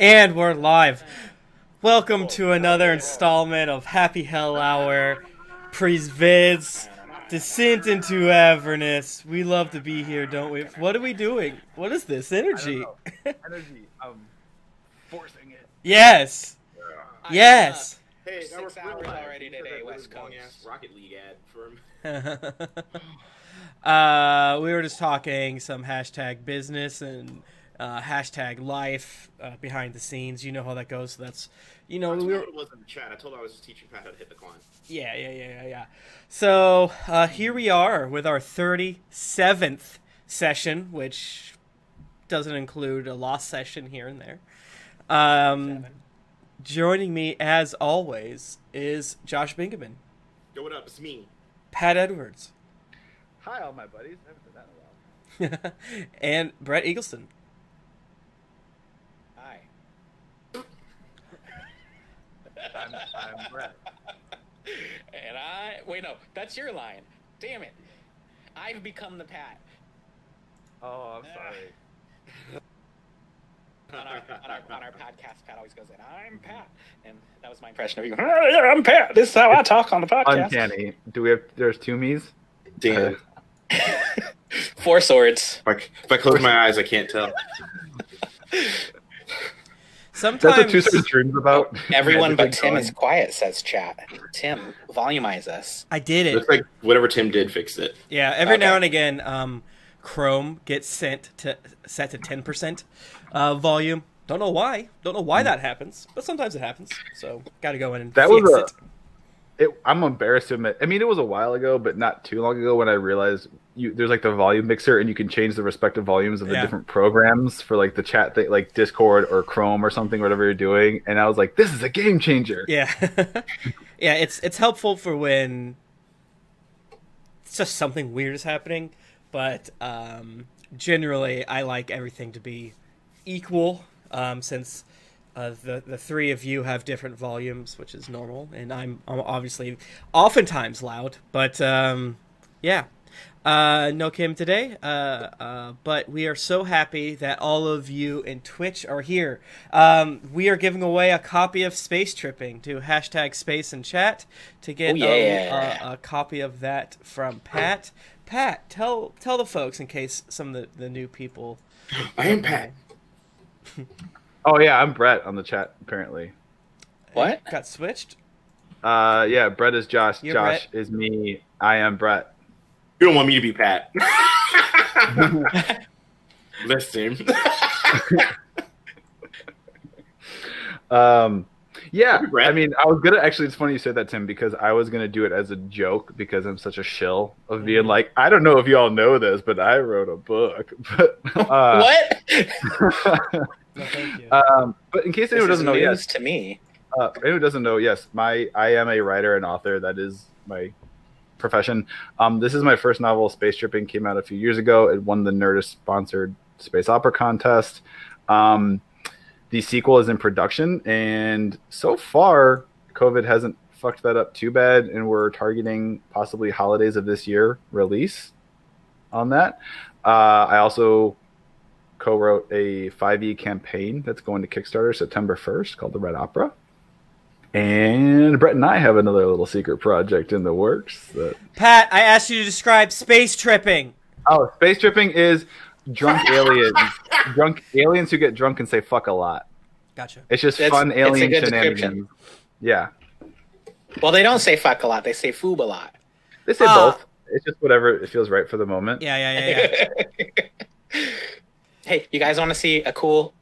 And we're live. Welcome to another installment of Happy Hell Hour, Presvids, Descent into Avernus. We love to be here, don't we? What are we doing? What is this? Energy. Energy. Forcing it. Yes. Yes. Hey, 6 hours already today, West Coast. Rocket League ad for him. We were just talking some hashtag business and... hashtag life behind the scenes. You know how that goes. So that's, you know, we were... It was in the chat. I told her I was just teaching Pat how to hit the climb. Yeah. So here we are with our 37th session, which doesn't include a lost session here and there. Joining me, as always, is Josh Bingaman. Yo, what up? It's me. Pat Edwards. Hi, all my buddies. I haven't done that in a while. And Brett Eagleson. I'm Brett. And wait, no, that's your line. Damn it. I've become the Pat. Oh, I'm sorry. On our podcast, Pat always goes in, I'm Pat. And that was my impression of you. Oh, yeah, I'm Pat. This is how I talk on the podcast. Uncanny. Do we have, there's two me's? Damn. 4 swords. If I close my eyes, I can't tell. Sometimes, that's what Two Swords dreams about. Everyone but Tim is quiet, says chat. Tim, volumize us. I did it. Looks like whatever Tim did fixed it. Yeah, every now and again, Chrome gets set to 10% volume. Don't know why. Don't know why that happens, but sometimes it happens. So got to go in and fix it. I'm embarrassed to admit. I mean, it was a while ago, but not too long ago when I realized there's like the volume mixer, and you can change the respective volumes of the different programs for like the chat thing, like Discord or Chrome or something, whatever you're doing. And I was like, this is a game changer. Yeah. Yeah. It's helpful for when it's just something weird is happening. But, generally I like everything to be equal. Since, the three of you have different volumes, which is normal. And I'm obviously oftentimes loud, but, yeah. No Kim today, but we are so happy that all of you in Twitch are here. We are giving away a copy of Space Tripping to hashtag Space in Chat to get a copy of that from Pat. Pat, tell the folks in case some of the new people. I am Pat. Oh yeah, I'm Brett on the chat apparently. What? It got switched? Yeah, Brett is Josh. You're Josh Brett. Is me. I am Brett. You don't want me to be Pat. Listen. Yeah, I mean, I was gonna actually. It's funny you said that, Tim, because I was gonna do it as a joke because I'm such a shill of being like, I don't know if y'all know this, but I wrote a book. But, what? No, thank you. But in case anyone doesn't know, yes, to me. Anyone doesn't know, yes, I am a writer and author. That is my profession. This is my first novel, Space Tripping, came out a few years ago. It won the Nerdist sponsored Space Opera contest. The sequel is in production, and so far COVID hasn't fucked that up too bad, and we're targeting possibly holidays of this year release on that. I also co-wrote a 5e campaign that's going to Kickstarter September 1st called the Red Opera. And Brett and I have another little secret project in the works. That... Pat, I asked you to describe Space Tripping. Oh, Space Tripping is drunk aliens. Drunk aliens who get drunk and say fuck a lot. Gotcha. It's just fun alien shenanigans. Yeah. Well, they don't say fuck a lot. They say foob a lot. They say both. It's just whatever it feels right for the moment. Yeah. Hey, you guys want to see a cool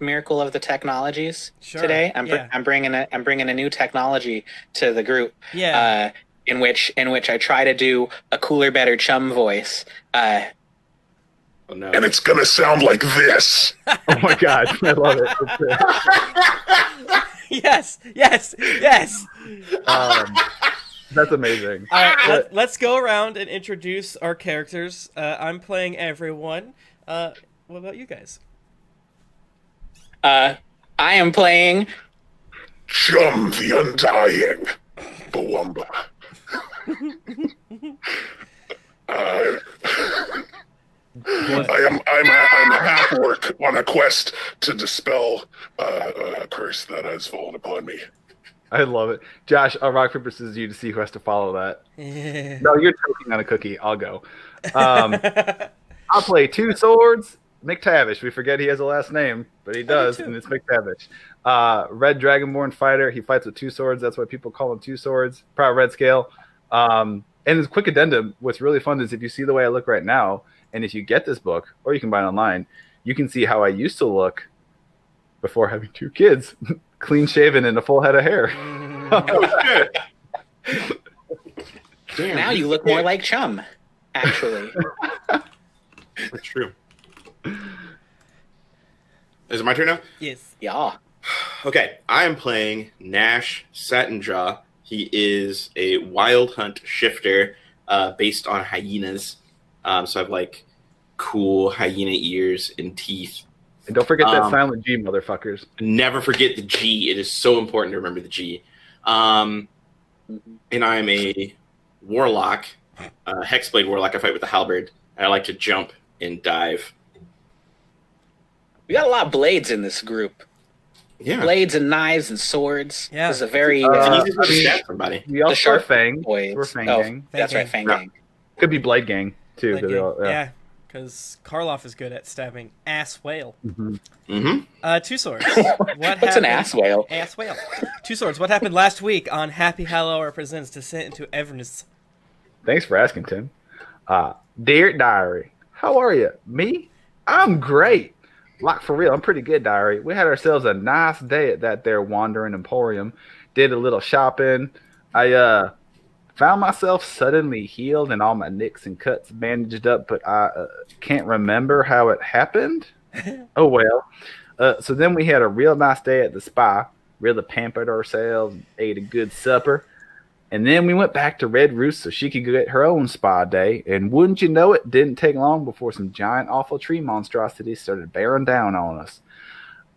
miracle of the technologies today? I'm bringing a new technology to the group. Yeah. In which I try to do a cooler, better Chum voice. Oh, no. And it's gonna sound like this. Oh my god, I love it. Yes. That's amazing. All right, let's go around and introduce our characters. I'm playing everyone. What about you guys? I am playing Chum the Undying, Bawumba. I'm half work on a quest to dispel a curse that has fallen upon me. I love it. Josh, I'll rock, paper, scissors you to see who has to follow that. No, you're choking on a cookie. I'll go. I'll play Two Swords. Mick Tavish. We forget he has a last name, but he does, and it's Mick Tavish. Red Dragonborn fighter. He fights with two swords. That's why people call him Two Swords. Proud Red Scale. And his quick addendum, what's really fun is if you see the way I look right now, and if you get this book, or you can buy it online, you can see how I used to look before having two kids. Clean shaven and a full head of hair. Oh, shit. Damn. Now you look more like Chum, actually. That's true. Is it my turn now? Yes. Yeah. Okay. I am playing Gnash Satinjaw. He is a wild hunt shifter based on hyenas. So I have like cool hyena ears and teeth. And don't forget that silent G, motherfuckers. Never forget the G. It is so important to remember the G. And I am a warlock, hexblade warlock. I fight with the halberd. I like to jump and dive. We got a lot of blades in this group. Yeah. Blades and knives and swords. Yeah. This is a very... We all are Fang. We're Fang Gang. That's right, Fang Gang. Could be Blade Gang, too. Blade Gang. Yeah, because Karloff is good at stabbing ass whale. Mm-hmm. Mm-hmm. Two Swords. What's an ass whale? Ass whale. Two Swords. What happened last week on Happy Hell Hour presents Descent into Avernus? Thanks for asking, Tim. Dear Diary, how are you? Me? I'm great. Like, for real, I'm pretty good, Diary. We had ourselves a nice day at that there Wandering Emporium. Did a little shopping. I found myself suddenly healed and all my nicks and cuts bandaged up, but I can't remember how it happened. Oh, well. So then we had a real nice day at the spa. Really pampered ourselves, ate a good supper. And then we went back to Red Roost so she could get her own spa day. And wouldn't you know it, didn't take long before some giant, awful tree monstrosities started bearing down on us.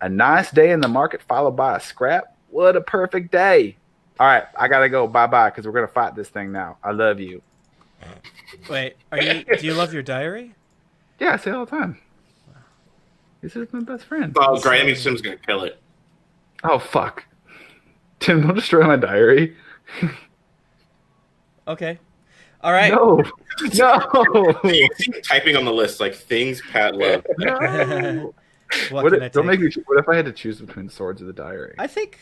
A nice day in the market followed by a scrap. What a perfect day. All right, I got to go. Bye-bye, because we're going to fight this thing now. I love you. Wait, do you love your diary? Yeah, I say it all the time. This is my best friend. Oh, great. I mean, Tim's going to kill it. Oh, fuck. Tim, don't destroy my diary. Okay. All right. No. No. Typing on the list like things Pat loved. No. What if I had to choose between swords or the diary? I think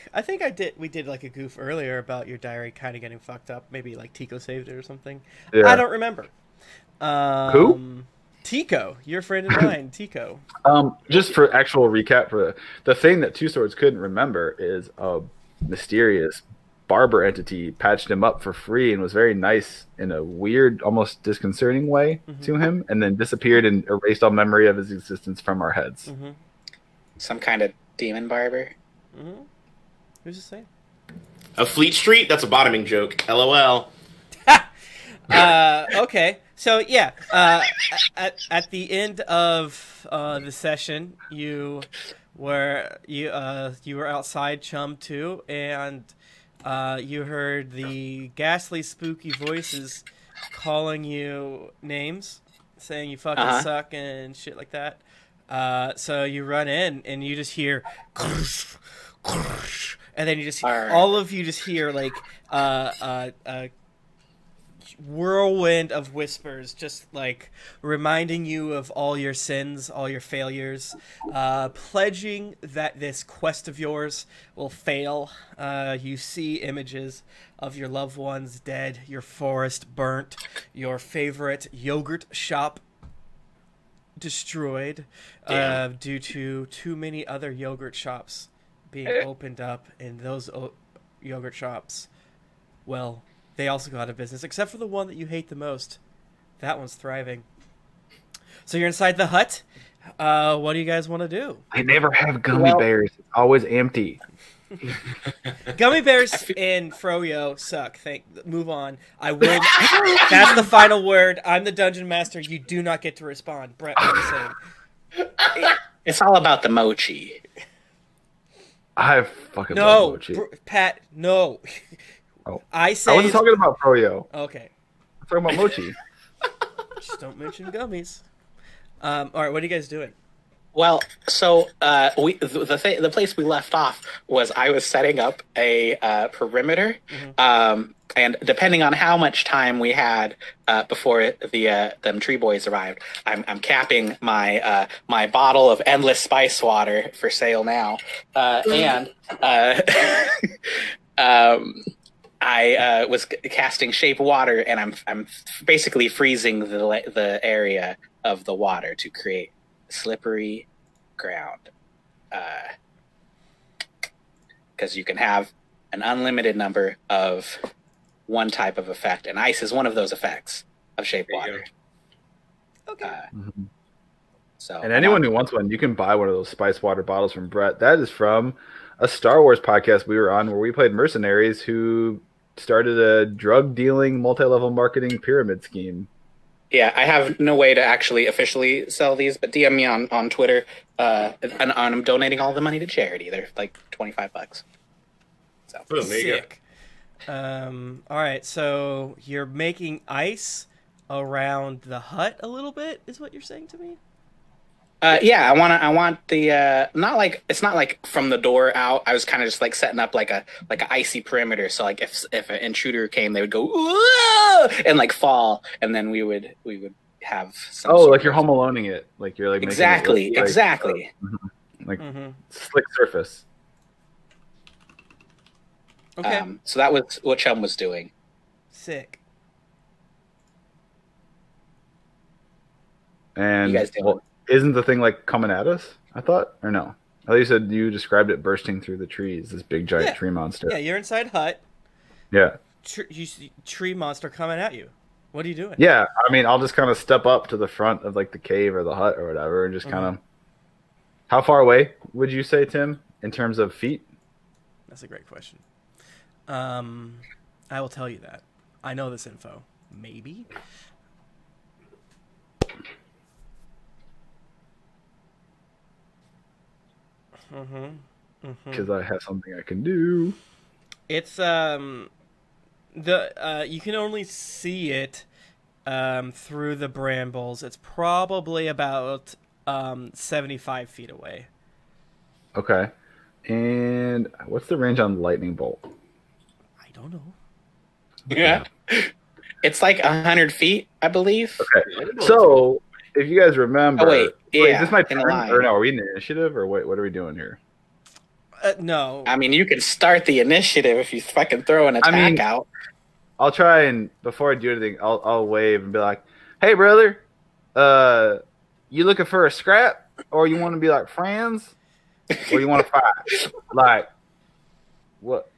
we did like a goof earlier about your diary kind of getting fucked up. Maybe like Tico saved it or something. Yeah. I don't remember. Who? Tico, your friend and mine, Tico. Just for actual recap, for the thing that Two Swords couldn't remember is a mysterious barber entity patched him up for free and was very nice in a weird, almost disconcerting way to him, and then disappeared and erased all memory of his existence from our heads. Some kind of demon barber. Who's this saying? A Fleet Street? That's a bottoming joke. LOL. Okay. So, yeah. At the end of the session, you were outside Chum 2, and... you heard the ghastly, spooky voices calling you names, saying you fucking suck and shit like that. So you run in and you just hear, and then you just all of you just hear like a whirlwind of whispers, just like reminding you of all your sins, all your failures, pledging that this quest of yours will fail. You see images of your loved ones dead, your forest burnt, your favorite yogurt shop destroyed due to too many other yogurt shops being opened up, and those yogurt shops, well, they also go out of business, except for the one that you hate the most. That one's thriving. So you're inside the hut. What do you guys want to do? I never have gummy bears. It's always empty. Gummy bears in Froyo suck. Move on. I will. That's the final word. I'm the dungeon master. You do not get to respond. Brett, what are you saying? It's all about the mochi. I fucking love mochi. Pat, no. Oh. I wasn't talking about Froyo. Okay. I'm talking about mochi. Just don't mention gummies. All right, what are you guys doing? Well, so the place we left off was I was setting up a perimeter, and depending on how much time we had before them tree boys arrived, I'm capping my my bottle of endless spice water for sale now, I was casting shape water, and I'm basically freezing the area of the water to create slippery ground, because you can have an unlimited number of one type of effect, and ice is one of those effects of shape water. Okay. So, and anyone who wants one, you can buy one of those spice water bottles from Brett. That is from a Star Wars podcast we were on where we played mercenaries who started a drug dealing, multi-level marketing pyramid scheme. Yeah, I have no way to actually officially sell these, but DM me on Twitter, and I'm donating all the money to charity. They're like $25. So boom, there you go. All right, so you're making ice around the hut a little bit, is what you're saying to me? Yeah, I want the it's not like from the door out. I was kind of just like setting up like an icy perimeter. So like if an intruder came, they would go "Whoa!" and like fall, and then we would have some sort like you're home aloneing it, like you're like exactly making it look, exactly slick surface. Okay, so that was what Chum was doing. Sick. And you guys did it. Isn't the thing like coming at us? I thought, or no? At least you described it bursting through the trees. This big giant tree monster. Yeah, you're inside hut. Yeah. You see tree monster coming at you. What are you doing? Yeah, I mean, I'll just kind of step up to the front of like the cave or the hut or whatever, and just kind of. How far away would you say, Tim, in terms of feet? That's a great question. I will tell you that. I know this info. Maybe. Because I have something I can do. It's you can only see it through the brambles. It's probably about 75 feet away. Okay. And what's the range on lightning bolt? I don't know. Yeah. It's like 100 feet, I believe. Okay. So if you guys remember, wait, is this my turn? Or no, are we in the initiative? Or wait, what are we doing here? No. I mean, you can start the initiative if you fucking throw an attack out. I'll try, and before I do anything, I'll wave and be like, "Hey, brother, you looking for a scrap, or you want to be like friends, or you want to fight? Like, what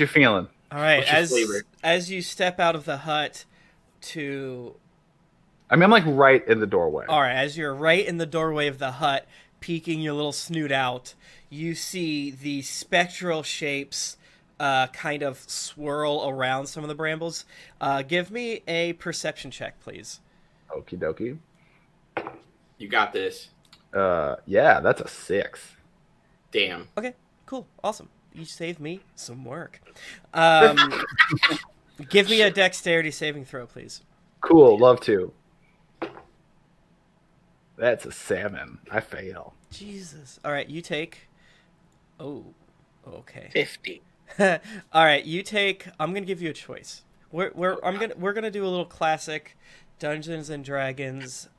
you feeling?" All right, as you step out of the hut to. I mean, I'm like right in the doorway. All right, as you're right in the doorway of the hut, peeking your little snoot out, you see the spectral shapes kind of swirl around some of the brambles. Give me a perception check, please. Okie dokie. You got this. Yeah, that's a 6. Damn. Okay, cool, awesome. You saved me some work. Give me a dexterity saving throw, please. Cool, love to. That's a 7. I fail. Jesus. All right, you take... Oh, okay. 50. All right, you take... I'm going to give you a choice. We're gonna do a little classic Dungeons & Dragons.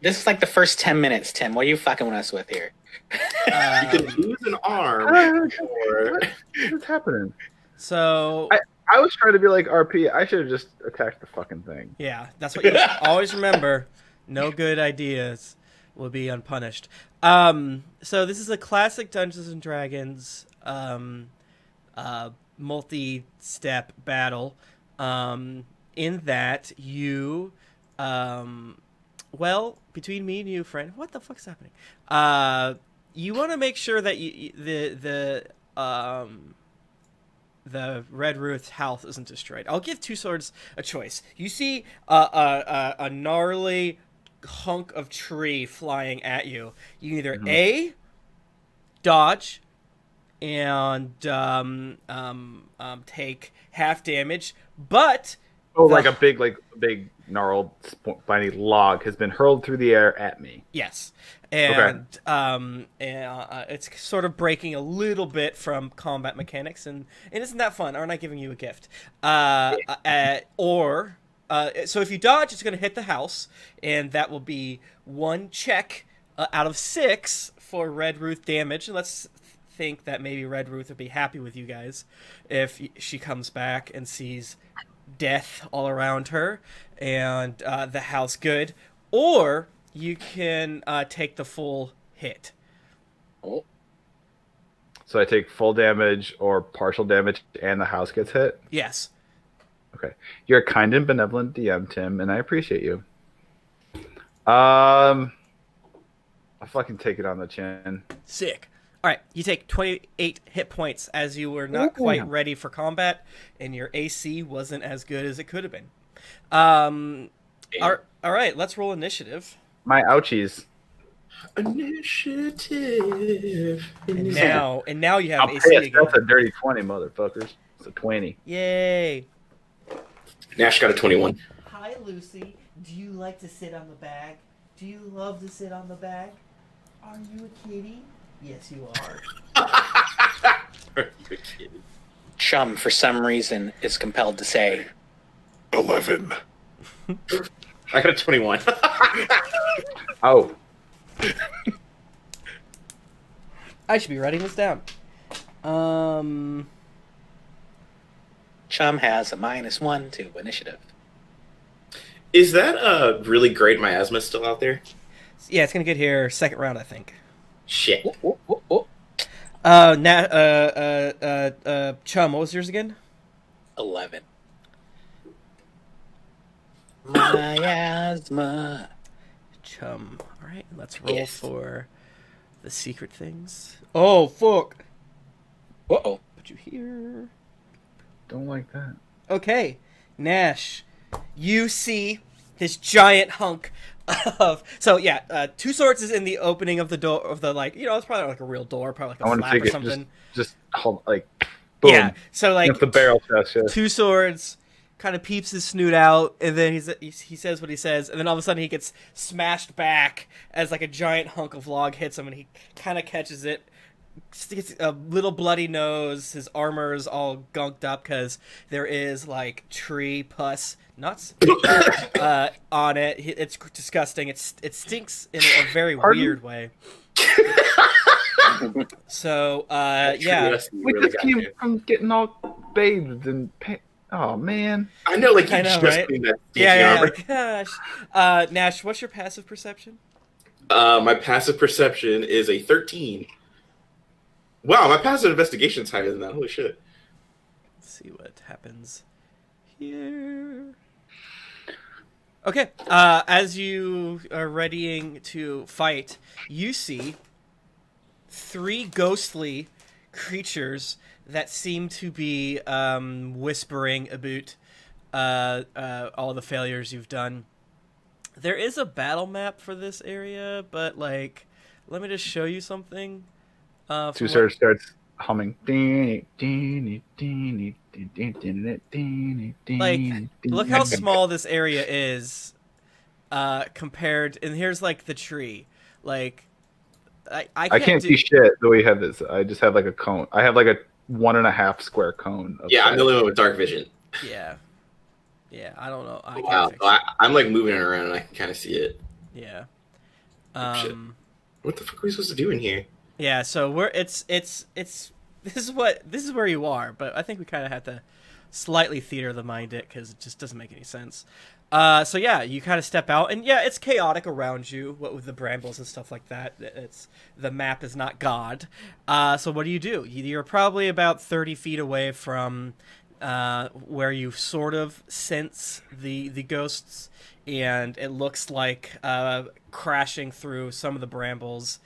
This is like the first 10 minutes, Tim. What are you fucking with us with here? You could lose an arm. Or... What's happening? So... I was trying to be like RP. I should have just attacked the fucking thing. Yeah, that's what you always remember. No good ideas will be unpunished. So this is a classic Dungeons & Dragons multi-step battle. In that you... well, between me and you, friend... What the fuck's happening? You want to make sure that the Red Ruth's house isn't destroyed. I'll give Two Swords a choice. You see a gnarly... hunk of tree flying at you. You either A, dodge and take half damage, but like a big gnarled, spiny log has been hurled through the air at me. Yes. And, okay. It's sort of breaking a little bit from combat mechanics, and isn't that fun? Aren't I giving you a gift? So if you dodge, it's going to hit the house, and that will be one check out of 6 for Red Ruth damage. And let's think that maybe Red Ruth would be happy with you guys if she comes back and sees death all around her and the house good. Or you can take the full hit. Oh. So I take full damage or partial damage and the house gets hit? Yes. Okay. You're a kind and benevolent DM, Tim, and I appreciate you. I'll fucking take it on the chin. Sick. All right. You take 28 hit points as you were not quite ready for combat, and your AC wasn't as good as it could have been. All right, let's roll initiative. My ouchies. Initiative. And now you have AC again. That's a dirty 20, motherfuckers. It's a 20. Yay. Nash got a 21. Hi, Lucy. Do you like to sit on the bag? Do you love to sit on the bag? Are you a kitty? Yes, you are. Are you a kitty? Chum, for some reason, is compelled to say... 11. I got a 21. Oh. I should be writing this down. Chum has a -1 to initiative. Is that a really great miasma still out there? Yeah, it's gonna get here second round, I think. Shit. Whoa, whoa, whoa. Chum, what was yours again? 11. Miasma. Chum. All right, let's roll for the secret things. Oh fuck! Uh oh. Put you here. Don't like that. Okay, Gnash, you see this giant hunk of Two Swords is in the opening of the door of the, like, you know, it's probably not like a real door, probably like a flap or something. Just hold, like, boom. Yeah. So like the barrel test, yeah. Two Swords kind of peeps his snoot out, and then he says what he says, and then all of a sudden he gets smashed back as like a giant hunk of log hits him, and he kind of catches it. Gets a little bloody nose. His armor is all gunked up because there is like tree pus nuts on it. It's disgusting. It stinks in a very weird way. So yeah, we just came from getting all bathed and. Oh man, I know. Like you just cleaned that. Yeah, yeah. Gosh, Gnash, what's your passive perception? My passive perception is a 13. Wow, my passive investigation is higher than that. Holy shit. Let's see what happens here. Okay, as you are readying to fight, you see 3 ghostly creatures that seem to be whispering about all the failures you've done. There is a battle map for this area, but, like, let me just show you something. Two Swords starts humming. Like, look how small this area is compared. And here's like the tree. Like, I can't see shit the way you have this. I just have like a cone. I have like a 1.5 square cone. Yeah, I'm the only one with dark vision. Yeah, yeah. I don't know. I'm like moving it around and I can kind of see it. Yeah. Shit. What the fuck are we supposed to do in here? Yeah, so this is where you are, but I think we kind of have to slightly theater the mind it because it just doesn't make any sense. So yeah, you kind of step out, and yeah, it's chaotic around you, what with the brambles and stuff like that. The map is not God. So what do? You're probably about 30 feet away from where you sort of sense the ghosts, and it looks like crashing through some of the brambles.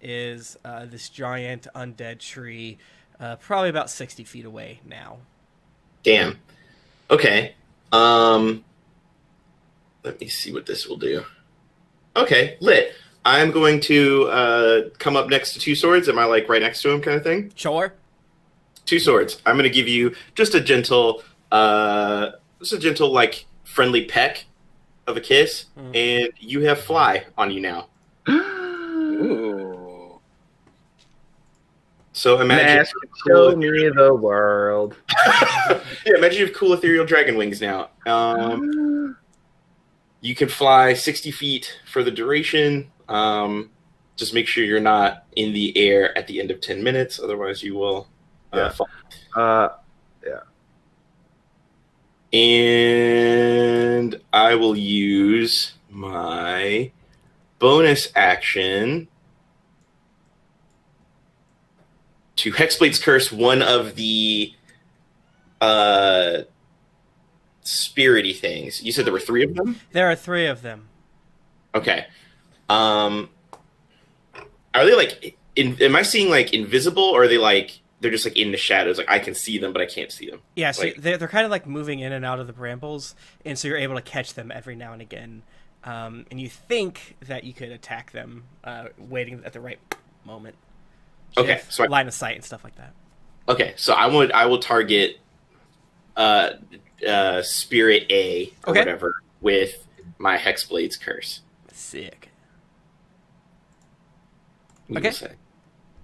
Is this giant undead tree, probably about 60 feet away now. Damn. Okay. Let me see what this will do. Okay, lit. I'm going to come up next to Two Swords. Am I, like, right next to him kind of thing? Sure. Two Swords. I'm going to give you just a gentle, like, friendly peck of a kiss, and you have fly on you now. Ooh. So imagine show me the world. Yeah, imagine you have cool ethereal dragon wings now. You can fly 60 feet for the duration. Just make sure you're not in the air at the end of 10 minutes. Otherwise, you will fall. Yeah. And I will use my bonus action to Hexblade's Curse one of the spirity things. You said there were 3 of them? There are 3 of them. Okay. Are they like, am I seeing like invisible, or are they like, they're just like in the shadows? Like I can see them, but I can't see them. Yeah, so like, they're kind of like moving in and out of the brambles. And so you're able to catch them every now and again. And you think that you could attack them waiting at the right moment. Okay. So line of sight and stuff like that. Okay. So I will target Spirit A or whatever with my Hexblade's Curse. Sick. Okay.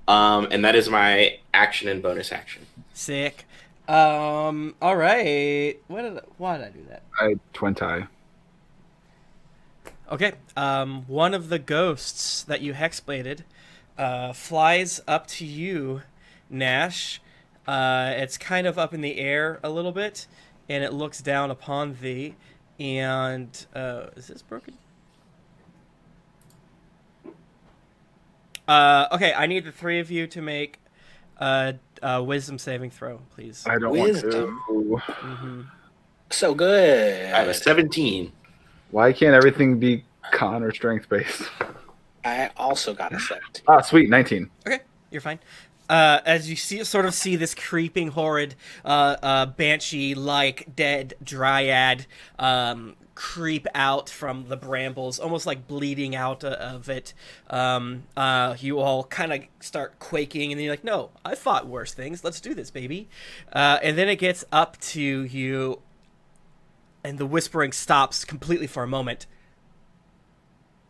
And that is my action and bonus action. Sick. All right. Why did I do that? I twin tie. Okay. One of the ghosts that you hexbladed flies up to you, Gnash. It's kind of up in the air a little bit, and it looks down upon thee. And is this broken? Okay, I need the 3 of you to make a wisdom saving throw, please. I don't want to. So good. I have a 17. Why can't everything be con or strength based? I also got a 17. Ah, sweet, 19. Okay, you're fine. As you sort of see this creeping, horrid, banshee-like dead dryad creep out from the brambles, almost like bleeding out of it. You all kind of start quaking, and then you're like, no, I fought worse things. Let's do this, baby. And then it gets up to you, and the whispering stops completely for a moment.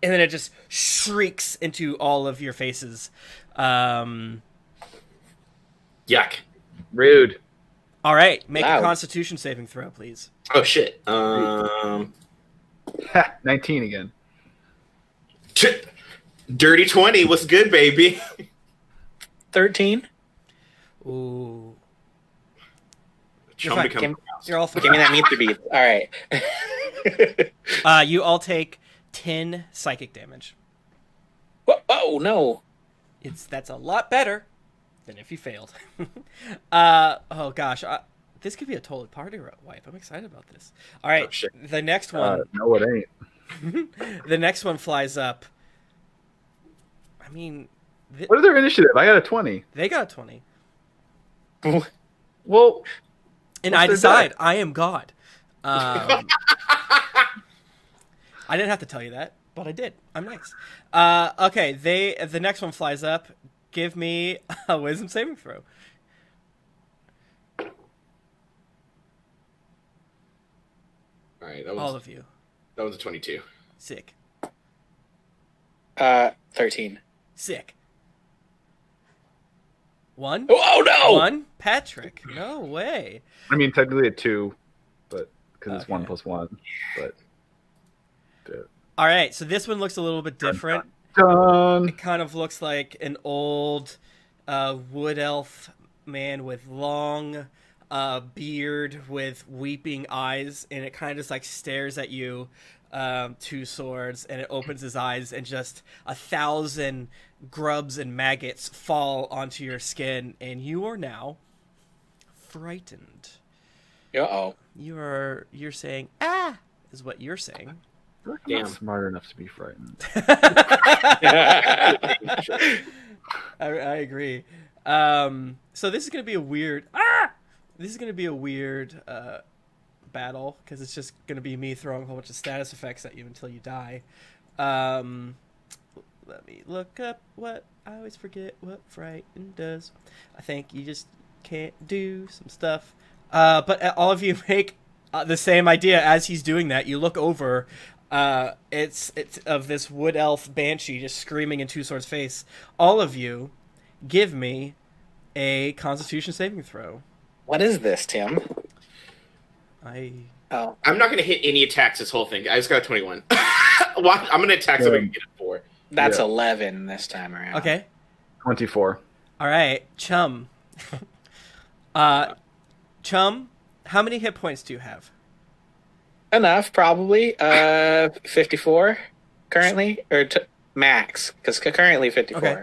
And then it just shrieks into all of your faces. Yuck. Rude. All right. Make a constitution saving throw, please. Oh, shit. 19 again. Dirty 20. What's good, baby? 13. Ooh. You're all fine. Give me that meat to beat. All right. You all take 10 psychic damage. Oh, no. That's a lot better than if you failed. Oh, gosh. This could be a total party wipe. I'm excited about this. All right. Oh, the next one. No, it ain't. The next one flies up. I mean. What is their initiative? I got a 20. They got a 20. Well. And I decide I am God. I didn't have to tell you that, but I did. I'm nice. Okay. The next one flies up. Give me a wisdom saving throw. All right, that was, all of you. That was a 22. Sick. 13. Sick. 1. Oh no! 1. Patrick. No way. I mean, technically a 2, but because it's 1 plus 1. But. Yeah. All right, so this one looks a little bit different. It kind of looks like an old wood elf man with long beard with weeping eyes, and it kind of just like stares at you, Two Swords, and it opens his eyes, and just 1,000 grubs and maggots fall onto your skin, and you are now frightened. Uh-oh. You're saying, ah, is what you're saying. I'm not smart enough to be frightened. I agree. So this is going to be a weird battle, because it's just going to be me throwing a whole bunch of status effects at you until you die. Let me look up what I always forget what frightened does. I think you just can't do some stuff. But all of you make the same idea. As he's doing that, you look over. It's of this wood elf banshee just screaming in Two Swords' face. All of you, give me a Constitution saving throw. What is this, Tim? Oh, I'm not going to hit any attacks this whole thing. I just got a 21. Well, I'm going to attack so I can get a 4. That's 11 this time around. Okay. 24. All right, Chum. Chum, how many hit points do you have? Enough, probably. 54 currently, or max, because currently 54. Okay.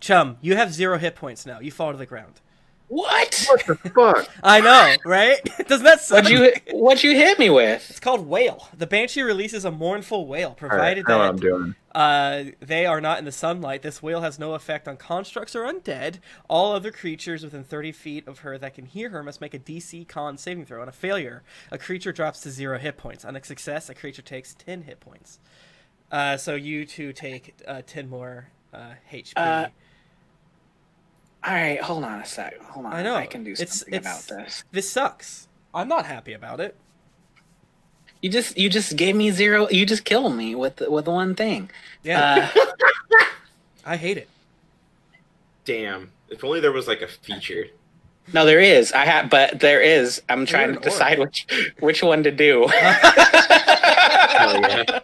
Chum, you have 0 hit points now. You fall to the ground. What the fuck? I know, right? Doesn't that suck? What you hit me with? It's called wail. The banshee releases a mournful wail, provided that they are not in the sunlight. This wail has no effect on constructs or undead. All other creatures within 30 feet of her that can hear her must make a DC Con saving throw. On a failure, a creature drops to 0 hit points. On a success, a creature takes 10 hit points. So you two take 10 more HP. All right, hold on a sec. Hold on. I know. I can do something about this. This sucks. I'm not happy about it. You just gave me 0. You just killed me with one thing. Yeah. I hate it. Damn. If only there was like a feature. No, there is. There is. I'm trying to decide which one to do. Oh, yeah.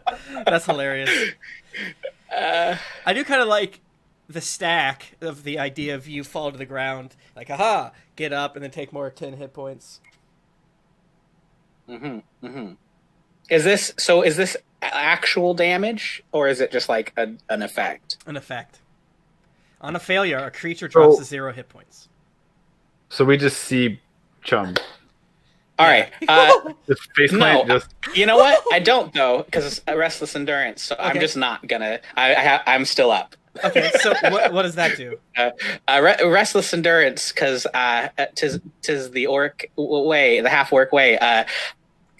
That's hilarious. I do kind of like the stack of the idea of you fall to the ground, like, aha, get up, and then take more 10 hit points. Mm-hmm, mm-hmm. Is this actual damage, or is it just like an effect? An effect. On a failure, a creature drops to 0 hit points. So we just see Chum. All right. You know what? I don't, though, because it's a restless endurance, so okay. I'm just not going to. I'm still up. Okay, so what does that do? Restless endurance, because tis the orc way, the half-orc way.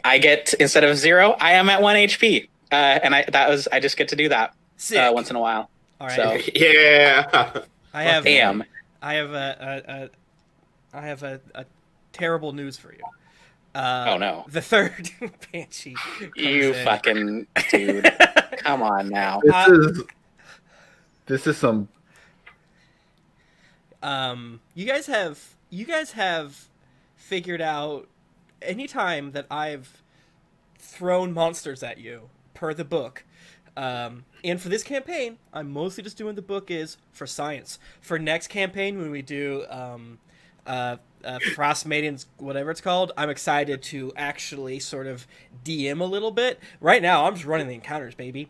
I get, instead of 0, I am at 1 HP, and I just get to do that once in a while. All right. So. Yeah. I have a terrible news for you. Oh no! The third banshee. You fucking dude! Come on now. This is some. You guys have figured out any time that I've thrown monsters at you per the book, and for this campaign, I'm mostly just doing the book is for science. For next campaign, when we do Frost Maidens, whatever it's called, I'm excited to actually sort of DM a little bit. Right now, I'm just running the encounters, baby.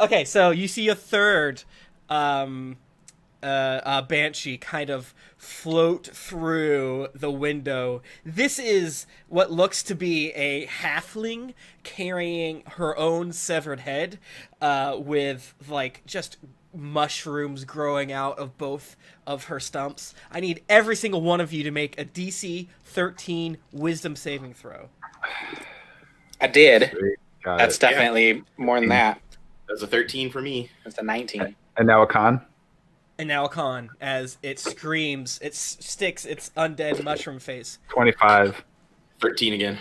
Okay, so you see a third banshee kind of float through the window. This is what looks to be a halfling carrying her own severed head, with like just mushrooms growing out of both of her stumps. I need every single one of you to make a DC 13 wisdom saving throw. I did. That's definitely more than that. That's a 13 for me. That's a 19. And now a con? And now a con, as it screams, it sticks its undead mushroom face. 25. 13 again.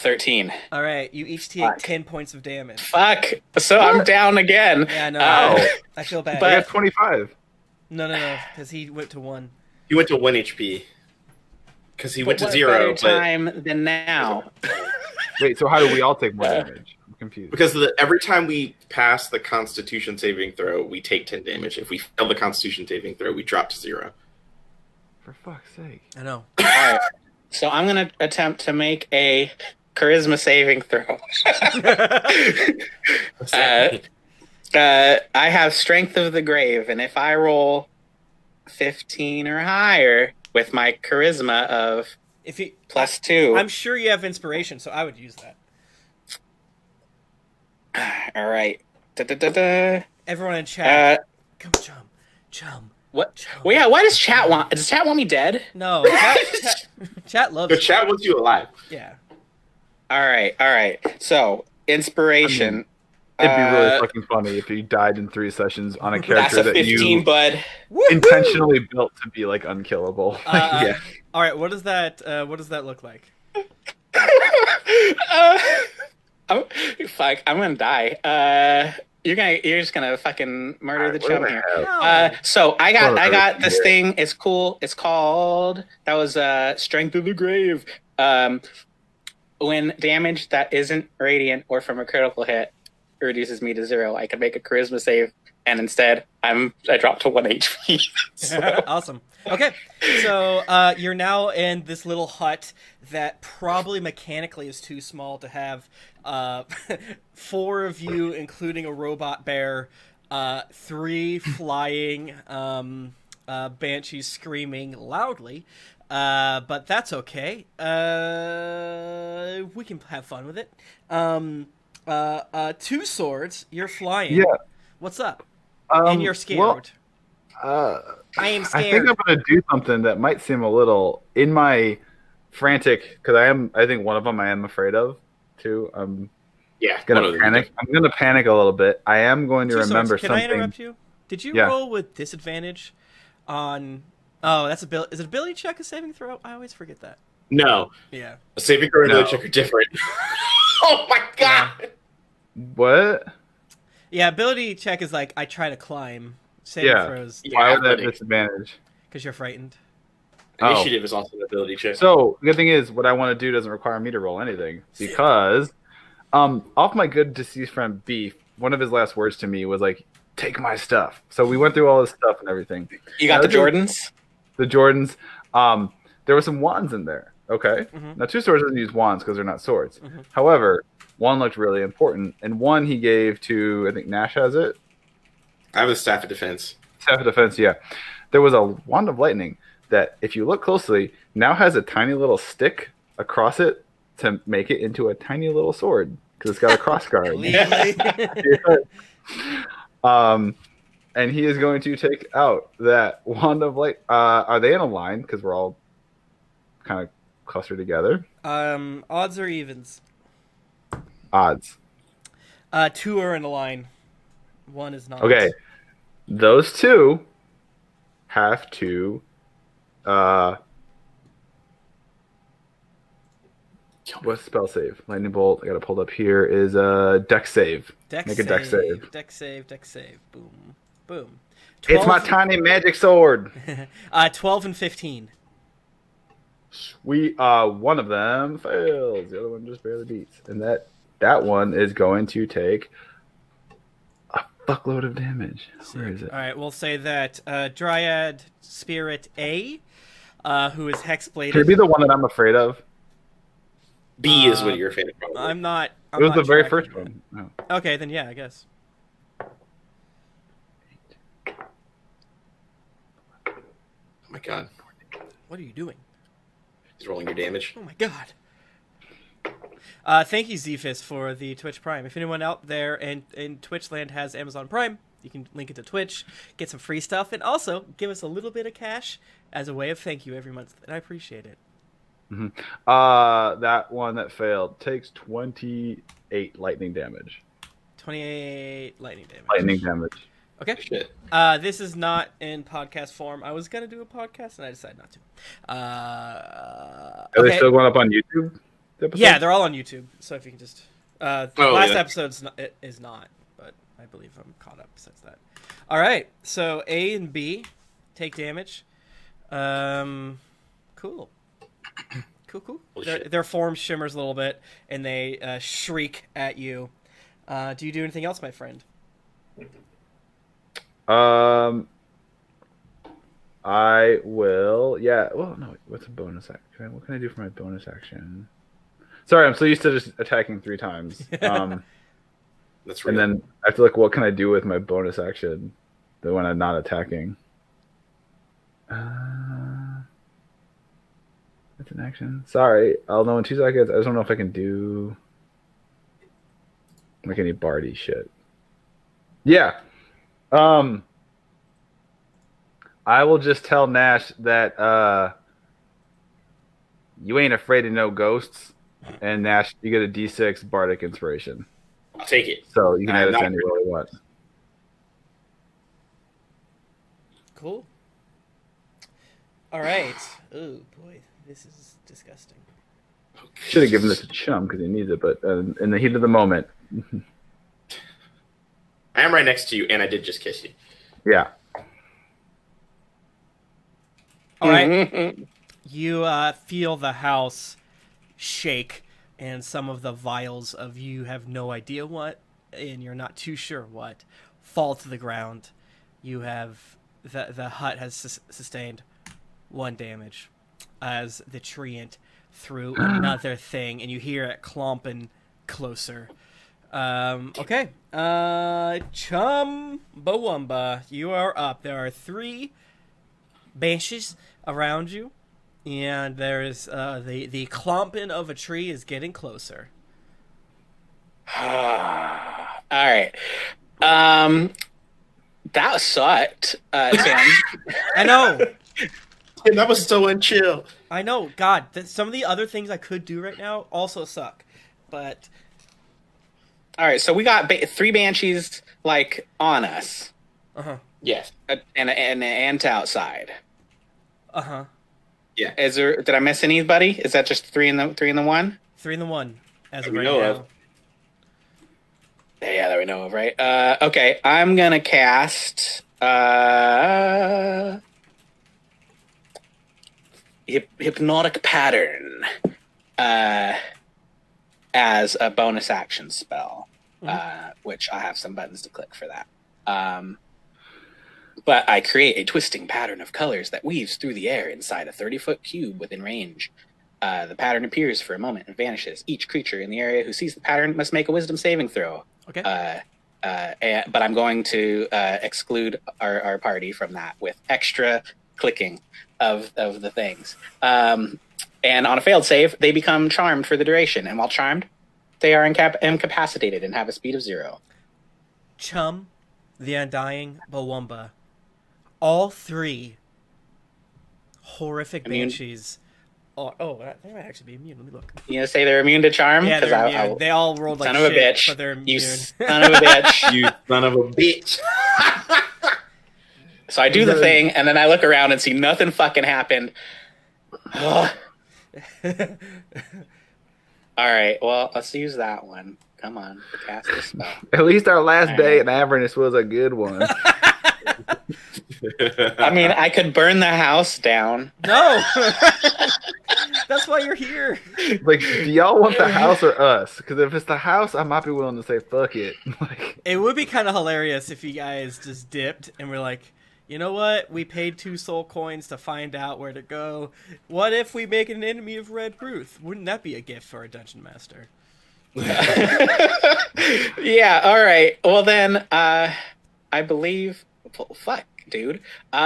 13. All right, you each take 10 points of damage. Fuck! So I'm down again. Yeah, I know. I feel bad. But I have 25. No, because he went to 1. He went to 1 HP. Because he went to 0. But... time than now. Wait, so how do we all take more damage? I'm confused. Because every time we pass the Constitution saving throw, we take 10 damage. If we fail the Constitution saving throw, we drop to 0. For fuck's sake. I know. All right. So I'm going to attempt to make a charisma saving throw. I have strength of the grave, and if I roll 15 or higher with my charisma of plus 2. I'm sure you have inspiration, so I would use that. All right. Everyone in chat. Come Chum. What? Chum. Well, yeah. Why does chat want? Does chat want me dead? No. Chat loves. The chat wants you alive. Yeah. All right. So inspiration. It'd be really fucking funny if you died in 3 sessions on a character that you intentionally built to be like unkillable. Yeah. All right, what does that look like? Fuck, I'm gonna die. You're just gonna fucking murder the Chum here. So I got this thing. It's cool. It's called Strength of the Grave. When damage that isn't radiant or from a critical hit reduces me to 0, I can make a charisma save, and instead I drop to 1 HP. So. Awesome. Okay, so you're now in this little hut that probably mechanically is too small to have 4 of you, including a robot bear, 3 flying banshees screaming loudly, but that's okay. We can have fun with it. Two Swords, you're flying. Yeah. What's up? And you're scared. Well, I am scared. I think I'm going to do something that might seem a little in my frantic, because I think one of them I am afraid of too. Gonna panic. I'm going to panic a little bit. I am going to remember something. Can I interrupt you? Did you roll with disadvantage on? Oh, that's is it ability check a saving throw? I always forget that. No. Yeah. A saving throw and ability check are different. Oh my god. What? Yeah, ability check is like I try to climb. Saving throws. Why would that disadvantage? Because you're frightened. Initiative is also an ability check. So the good thing is, what I want to do doesn't require me to roll anything because, off my good deceased friend Beef, one of his last words to me was like, "Take my stuff." So we went through all his stuff and everything. You got the Jordans. There were some wands in there. Okay. Mm-hmm. Now Two Swords doesn't use wands because they're not swords. Mm-hmm. However, one looked really important, and one he gave to I think Gnash has it. I have a Staff of Defense. Staff of Defense, yeah. There was a Wand of Lightning that, if you look closely, now has a tiny little stick across it to make it into a tiny little sword because it's got a cross guard. And he is going to take out that Wand of Light. Are they in a line? Because we're all kind of clustered together. Odds or evens? Odds. 2 are in a line. 1 is not. Okay, those 2 have to what's spell save? Lightning bolt. I got it pulled up here. Is a dex save. Dex save. Boom, boom. 12. It's my tiny magic sword. 12 and 15. Sweet. One of them fails. The other one just barely beats, and that one is going to take fuckload of damage. Where is it? All right, we'll say that Dryad Spirit A, who is hexbladed. Could it be the one that I'm afraid of? B is what you're afraid of, probably. I'm not. I'm it was not the very first one. No. Okay, then yeah, I guess. 8. Oh my god! What are you doing? He's rolling your damage. Oh my god. Thank you, Zephys, for the Twitch Prime. If anyone out there in Twitch land has Amazon Prime, you can link it to Twitch, get some free stuff, and also give us a little bit of cash as a way of thank you every month, and I appreciate it. Mm-hmm. That one that failed takes 28 lightning damage. 28 lightning damage. Okay. Shit. This is not in podcast form. I was going to do a podcast, and I decided not to. Are they still going up on YouTube? Episode? Yeah, they're all on YouTube. So if you can just, last episode's not, it is not, but I believe I'm caught up since that. All right, so A and B take damage. Cool. Their form shimmers a little bit, and they shriek at you. Do you do anything else, my friend? I will. Yeah. Well, no. What's a bonus action? What can I do for my bonus action? Sorry, I'm so used to just attacking 3 times. That's right. And then I have to look, what can I do with my bonus action when I'm not attacking? That's an action. Sorry, I'll know in 2 seconds. I just don't know if I can do like any bardy shit. Yeah. I will just tell Gnash that you ain't afraid of no ghosts. And Gnash, you get a D6 bardic inspiration. I'll take it. So you can add it to any roll you want. Cool. All right. Oh, boy. This is disgusting. Should have given this to Chum because he needs it, but in the heat of the moment. I am right next to you, and I did just kiss you. Yeah. All right. You feel the house shake, and some of the vials of you have no idea what, and you're not too sure what, fall to the ground. You have... The hut has sustained one damage as the treant threw another thing, and you hear it clomping closer. Okay. Chum Bawumba, you are up. There are three banshees around you, and there is the clomping of a tree is getting closer. Alright. That sucked, Tim. I know. And that was so unchill. I know. God, some of the other things I could do right now also suck. But all right, so we got three banshees like on us. Uh huh. Yes, and outside. Uh huh. Yeah. Is there? Did I miss anybody? Is that just three in the one? Three in the one, as of right now. Yeah, that we know of, right? Okay, I'm gonna cast hypnotic pattern as a bonus action spell, which I have some buttons to click for that. But I create a twisting pattern of colors that weaves through the air inside a 30-foot cube within range. The pattern appears for a moment and vanishes. Each creature in the area who sees the pattern must make a wisdom saving throw. Okay. But I'm going to exclude our party from that with extra clicking of the things. And on a failed save, they become charmed for the duration. And while charmed, they are incapacitated and have a speed of 0. Chum, the Undying, Bawumba. All three horrific banshees. Oh, they might actually be immune. Let me look. You gonna say they're immune to charm? Yeah, they're immune. They all rolled like shit, but they're immune. You son of a bitch! You son of a bitch! So I do the thing, and then I look around and see nothing fucking happened. All right, well, let's use that one. Come on, cast this spell. At least our last day in Avernus was a good one. I mean, I could burn the house down. No! That's why you're here. Like, do y'all want the house or us? Because if it's the house, I might be willing to say fuck it. Like, it would be kind of hilarious if you guys just dipped and were like, you know what? We paid 2 soul coins to find out where to go. What if we make an enemy of Red Ruth? Wouldn't that be a gift for a dungeon master? Yeah, all right. Well, then, I believe... Oh, fuck, dude. She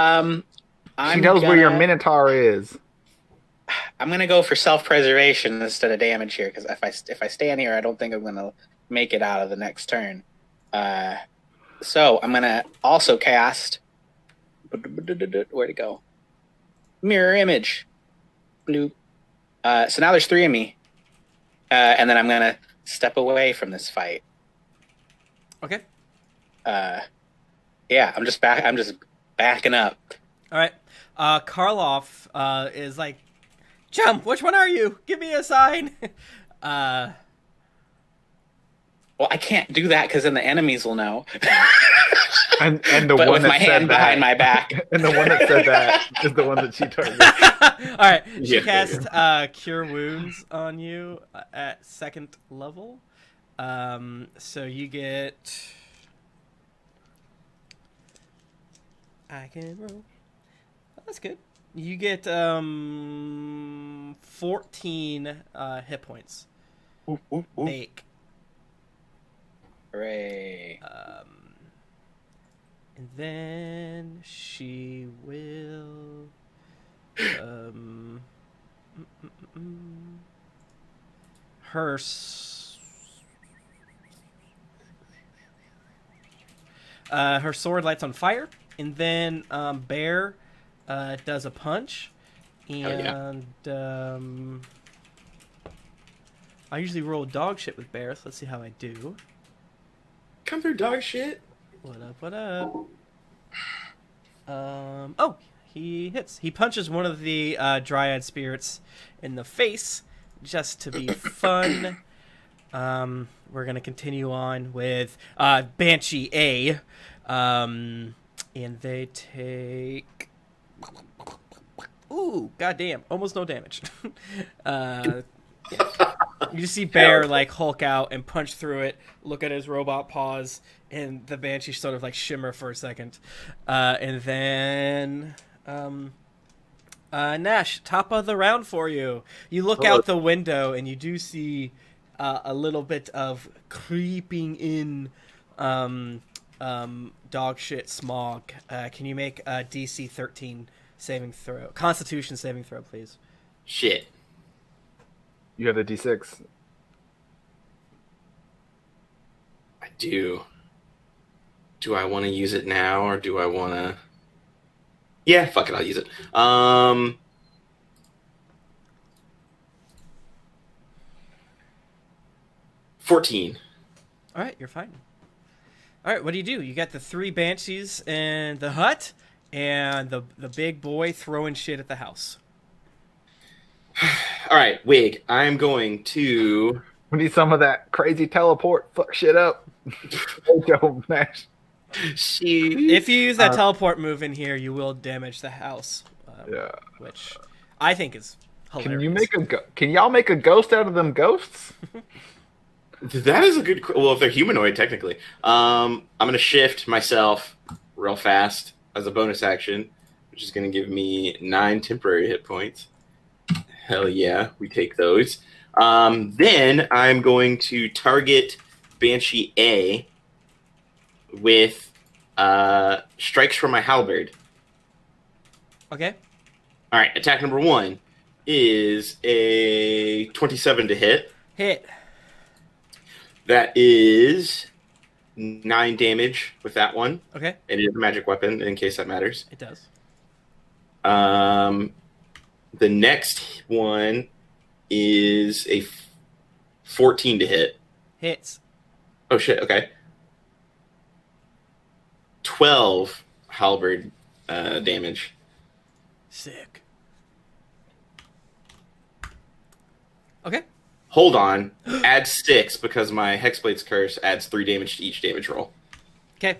knows where your Minotaur is. I'm gonna go for self-preservation instead of damage here, because if I stand here, I don't think I'm gonna make it out of the next turn. So I'm gonna also cast. Where'd it go? Mirror image. Blue. So now there's 3 of me, and then I'm gonna step away from this fight. Okay. Yeah, I'm just backing up. All right. Karloff is like, Chum, which one are you? Give me a sign. Well, I can't do that because then the enemies will know. And the one with my hand behind my back. And the one that said that is the one that she targeted. All right. She cast Cure Wounds on you at 2nd level. So you get... I can roll. That's good. You get 14 hit points. Ooh, ooh, ooh. Make. Hooray. And then she will. Her. Her sword lights on fire. And then Bear does a punch, and I usually roll dog shit with Bear, so let's see how I do. Come through, dog shit. What up, what up? Oh, he hits. He punches one of the dryad spirits in the face just to be fun. We're going to continue on with Banshee A. And they take... Ooh, goddamn. Almost no damage. Yeah. You just see Bear like hulk out and punch through it, look at his robot paws, and the Banshee sort of like shimmer for a second. And then Gnash, top of the round for you. You look out the window and you do see a little bit of creeping in dog shit smog. Can you make a DC 13 saving throw? Constitution saving throw, please. Shit. You have the D6. I do. Do I want to use it now, or do I want to... Yeah, fuck it, I'll use it. Um, 14. All right, you're fine. All right, what do? You got the three banshees in the hut, and the big boy throwing shit at the house. All right, Wig, I'm going to... We need some of that crazy teleport. Fuck shit up. If you use that teleport move in here, you will damage the house. Yeah. Which I think is hilarious. Can you make a... Can y'all make a ghost out of them ghosts? That is a good... Well, if they're humanoid, technically. I'm going to shift myself real fast as a bonus action, which is going to give me 9 temporary hit points. Hell yeah, we take those. Then I'm going to target Banshee A with strikes from my halberd. Okay. All right, attack number 1 is a 27 to hit. Hit. That is 9 damage with that one. Okay. And it is a magic weapon, in case that matters. It does. The next one is a 14 to hit. Hits. Oh, shit. Okay. 12 halberd damage. Sick. Okay. Hold on. Add 6 because my Hexblade's Curse adds 3 damage to each damage roll. Okay.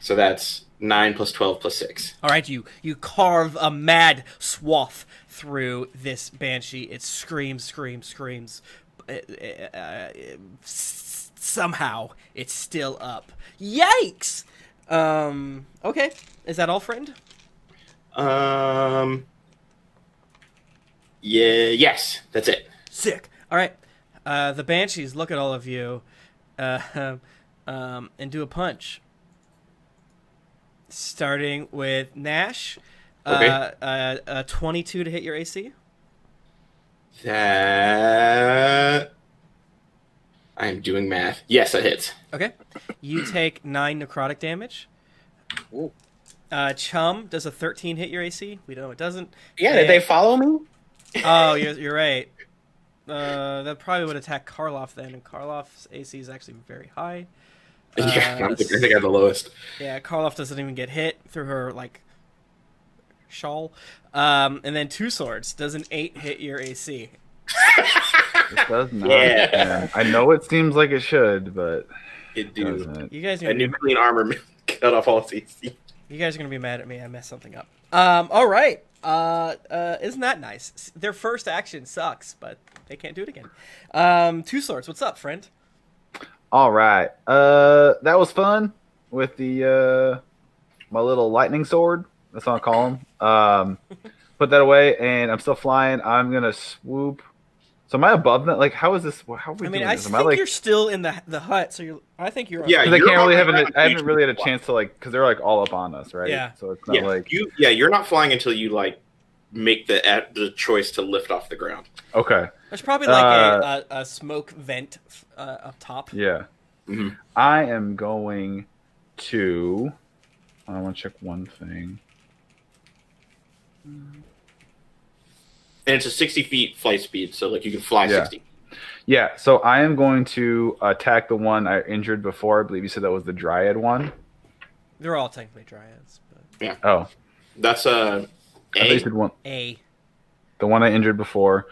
So that's... 9 plus 12 plus 6. All right, you carve a mad swath through this banshee. It screams. Somehow, it's still up. Yikes! Okay, is that all, friend? Yeah. Yes, that's it. Sick. All right. The banshees look at all of you, and do a punch. Starting with Gnash, okay. 22 to hit your AC. That... I'm doing math. Yes, that hits. Okay. You take 9 necrotic damage. Ooh. Chum, does a 13 hit your AC? We know it doesn't. Yeah, did they follow me? Oh, you're right. That probably would attack Karloff then, and Karloff's AC is actually very high. Yeah, I think I have the lowest. Yeah, Karloff doesn't even get hit through her, like, shawl. And then Two Swords. Does an 8 hit your AC? It does not. Yeah. Yeah. I know it seems like it should, but it doesn't. You guys need clean armor cut off all its AC. You guys are going to be mad at me. I messed something up. All right. Isn't that nice? Their first action sucks, but they can't do it again. Two Swords, what's up, friend? All right, that was fun with the my little lightning sword. That's what I call him. Put that away, and I'm still flying. I'm gonna swoop. So am I above that? Like, how is this? How are we doing? I mean, I think like, you're still in the hut. So you're. I think you're. Yeah, because I can't really have an. I haven't really had a chance to like because they're like all up on us, right? Yeah. So it's not like you. Yeah, you're not flying until you like make the choice to lift off the ground. Okay. There's probably like a smoke vent up top. Yeah. Mm-hmm. I am going to... I want to check one thing. And it's a 60 feet flight speed, so like you can fly 60. Yeah, so I am going to attack the one I injured before. I believe you said that was the Dryad one. They're all technically Dryads. But... Yeah. Oh. That's A. The one I injured before.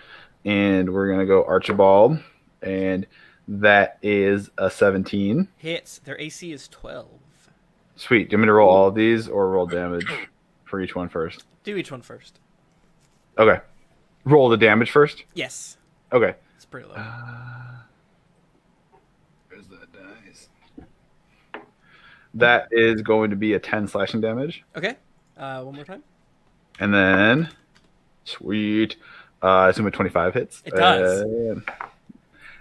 And we're going to go Archibald. And that is a 17. Hits. Their AC is 12. Sweet. Do you want me to roll all of these or roll damage for each one first? Do each one first. Okay. Roll the damage first? Yes. Okay. It's pretty low. Where's that dice? That is going to be a 10 slashing damage. Okay. One more time. And then, sweet. I assume a 25 hits. It does.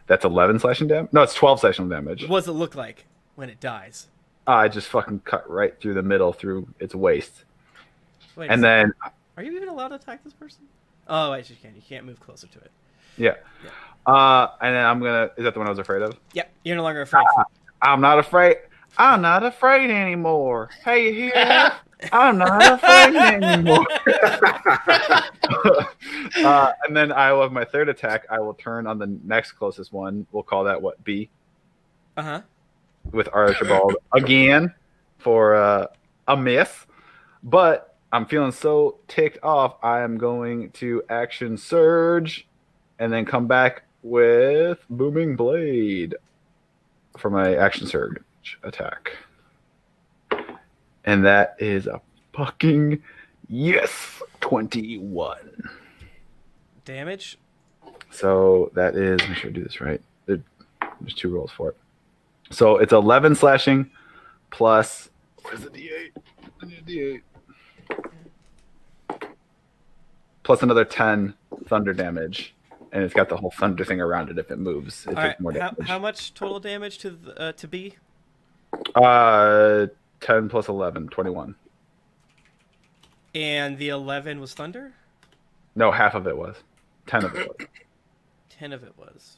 That's 11 slashing damage. No, it's 12 slashing damage. What does it look like when it dies? I just fucking cut right through the middle through its waist. Wait, and then... Are you even allowed to attack this person? Oh, wait, you can. You can't move closer to it. Yeah. And then I'm going to... Is that the one I was afraid of? Yep. You're no longer afraid. I'm not afraid. I'm not afraid anymore. Hey, you hear that? I'm not afraid anymore. And then I will have my third attack. I will turn on the next closest one. We'll call that, what, B? Uh-huh. With Archibald again for a miss. But I'm feeling so ticked off, I am going to action surge and then come back with Booming Blade for my action surge attack. And that is a fucking yes! 21. Damage? So that is... Make sure I do this right. There's two rolls for it. So it's 11 slashing plus... Where's the D8? I need a D8. Plus another 10 thunder damage. And it's got the whole thunder thing around it if it moves. It takes more damage. How much total damage to B? 10 plus 11, 21. And the 11 was thunder? No, half of it was. 10 of it was. 10 of it was.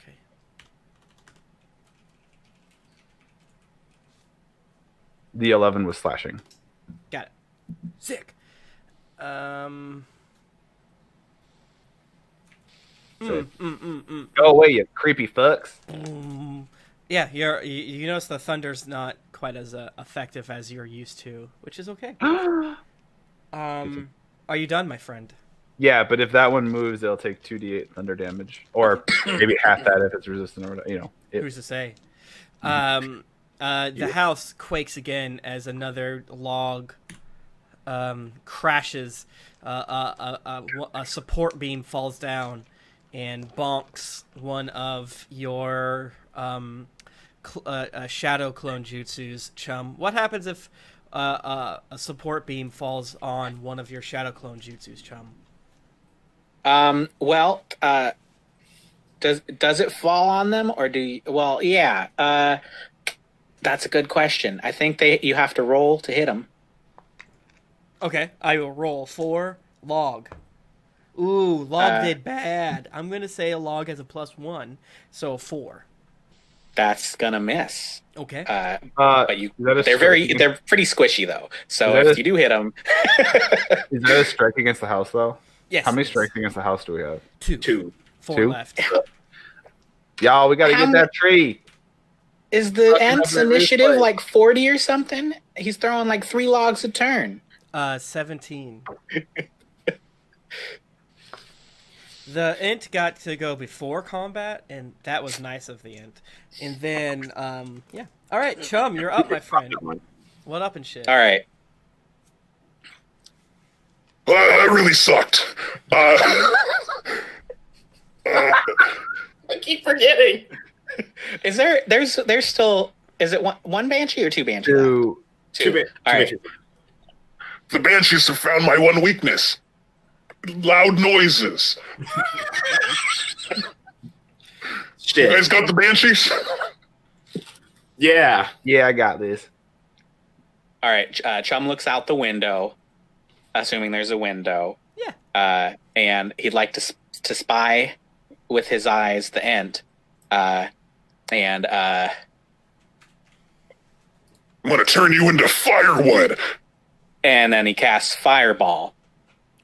Okay. The 11 was slashing. Got it. Sick. Go away, you creepy fucks. Yeah, you notice the thunder's not quite as effective as you're used to, which is okay. Are you done, my friend? Yeah, but if that one moves, it'll take 2d8 thunder damage, or maybe half that if it's resistant or you know. Who's to say? The house quakes again as another log crashes. A support beam falls down and bonks one of your. Shadow Clone Jutsu's, Chum. What happens if a support beam falls on one of your Shadow Clone Jutsu's, Chum? Does it fall on them, or do you... Well, yeah. That's a good question. I think you have to roll to hit them. Okay, I will roll for log. Ooh, log did bad. I'm going to say a log has a +1, so a 4. That's gonna miss. Okay. But they're pretty squishy though. So if you do hit them, is that a strike against the house though? Yes. How many strikes against the house do we have? Two. Four left. Y'all, we gotta get that tree. Is the Ant's initiative like 40 or something? He's throwing like 3 logs a turn. 17. The Ent got to go before combat, and that was nice of the Ent. And then, yeah. All right, Chum, you're up, my friend. What up and shit? All right. That really sucked. I keep forgetting. Is there? There's still. Is it one banshee or 2 banshees? Two. All right. The banshees have found my one weakness. Loud noises. Shit. You guys got the banshees? Yeah. Yeah, I got this. All right. Chum looks out the window, assuming there's a window. Yeah. And he'd like to spy with his eyes the Ent. I'm going to turn you into firewood. And then he casts Fireball.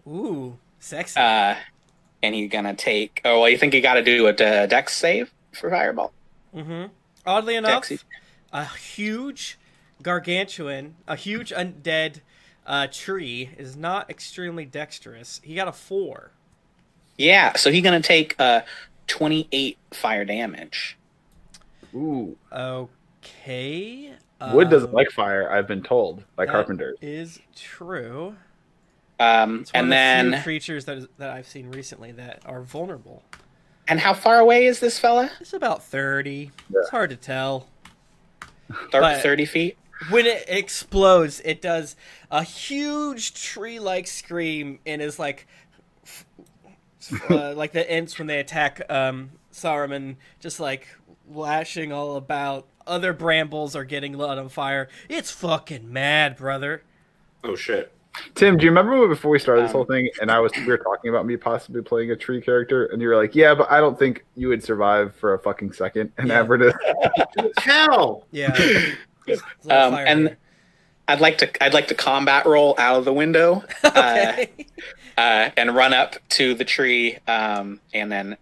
Ooh. Sexy. and you're going to take... Oh, well, you think you got to do a dex save for Fireball? Mm-hmm. Oddly enough, a huge gargantuan, a huge undead tree is not extremely dexterous. He got a 4. Yeah, so he's going to take 28 fire damage. Ooh. Okay. Wood doesn't like fire, I've been told, by carpenters. Is true. It's one and of the then few creatures that I've seen recently that are vulnerable. And how far away is this fella? It's about 30. Yeah. It's hard to tell. 30 feet. When it explodes, it does a huge tree-like scream and is like, like the Ents when they attack Saruman, just like lashing all about. Other brambles are getting lit on fire. It's fucking mad, brother. Oh shit. Tim, do you remember before we started this whole thing, and we were talking about me possibly playing a tree character, and you were like, "Yeah, but I don't think you would survive for a fucking second in Avernus." Hell, yeah. And I'd like to combat roll out of the window, okay. And run up to the tree, and then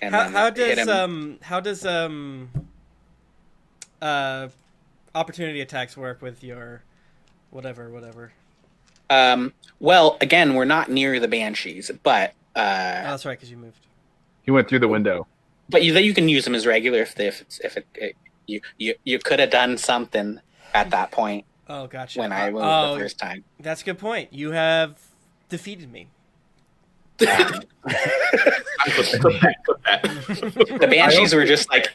how does opportunity attacks work with your? Whatever. Well, again, we're not near the banshees, but oh, that's right, because you moved. He went through the window. But you can use them as regular if you could have done something at that point. Oh, gotcha. When I moved the first time. That's a good point. You have defeated me. The banshees were just like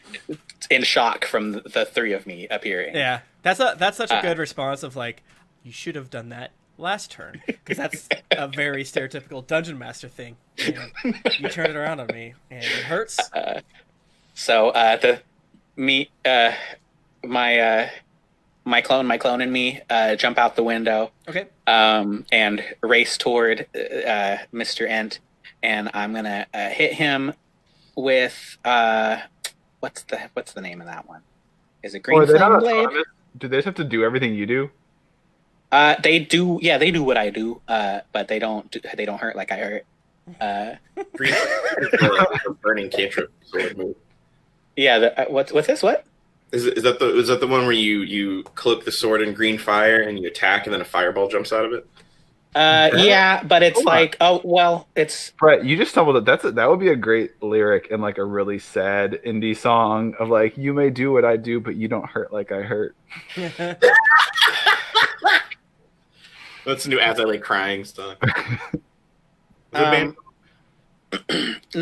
in shock from the three of me appearing. Yeah, that's such a good response of like. You should have done that last turn, because that's a very stereotypical dungeon master thing. You know, you turn it around on me, and it hurts. So my clone and me jump out the window. Okay. And race toward Mr. Ent, and I'm gonna hit him with what's the name of that one? Is it Green Flame Blade? Do they just have to do everything you do? They do, yeah. They do what I do, but they don't. They don't hurt like I hurt. Burning cantrip. Yeah. What's this? What? Is that the one where you cloak the sword in green fire and you attack and then a fireball jumps out of it? Yeah, but it's well, Brett, you just stumbled. That would be a great lyric in like a really sad indie song of like, you may do what I do, but you don't hurt like I hurt. That's new as I like crying stuff. No,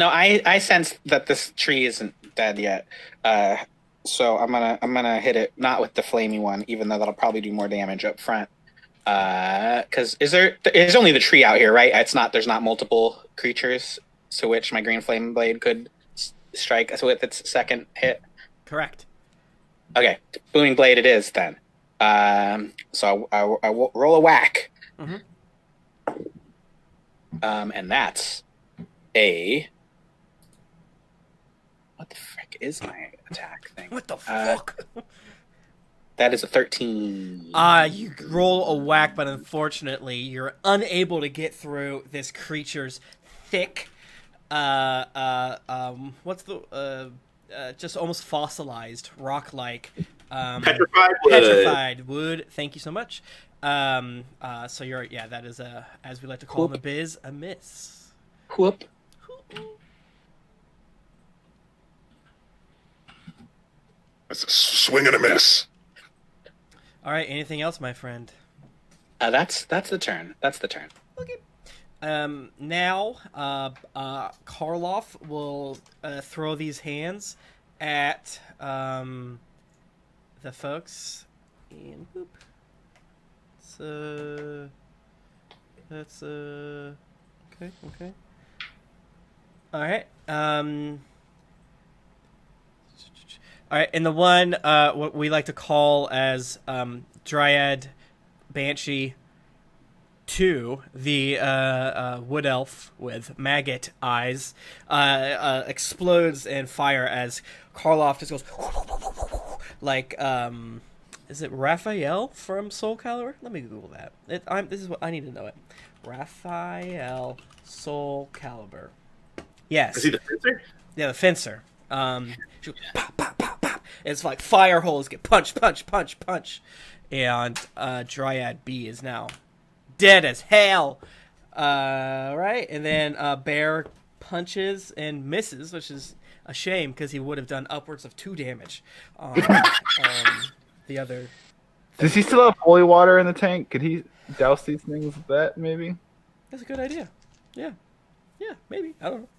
I sense that this tree isn't dead yet, so I'm gonna hit it not with the flamey one, even though that'll probably do more damage up front. Because there's only the tree out here, right? There's not multiple creatures to which my green flame blade could strike with its second hit. Correct. Okay, booming blade it is then. So I roll a whack. Mm-hmm. And that's a... What the frick is my attack thing? What the fuck? That is a 13. You roll a whack, but unfortunately you're unable to get through this creature's thick, just almost fossilized, rock-like, petrified wood. Thank you so much. So you're that is a, as we like to call in the biz, a miss. Whoop. That's a swing and a miss. All right. Anything else, my friend? That's the turn. That's the turn. Okay. Now, Karloff will throw these hands at the folks, and boop. So that's okay. All right, and the one what we like to call as Dryad Banshee 2, the wood elf with maggot eyes, explodes in fire as Karloff just goes. Like, is it Raphael from Soul Calibur? Let me Google that. This is what I need to know it. Raphael Soul Calibur. Yes. Is he the fencer? Yeah, the fencer. Pop, pop, pop, pop. It's like fire holes get punch, punch, punch, punch. And Dryad B is now dead as hell. Right? And then Bear punches and misses, which is a shame because he would have done upwards of 2 damage. The other... Does he still have holy water in the tank? Could he douse these things with that, maybe? That's a good idea. Yeah. Yeah, maybe. I don't know.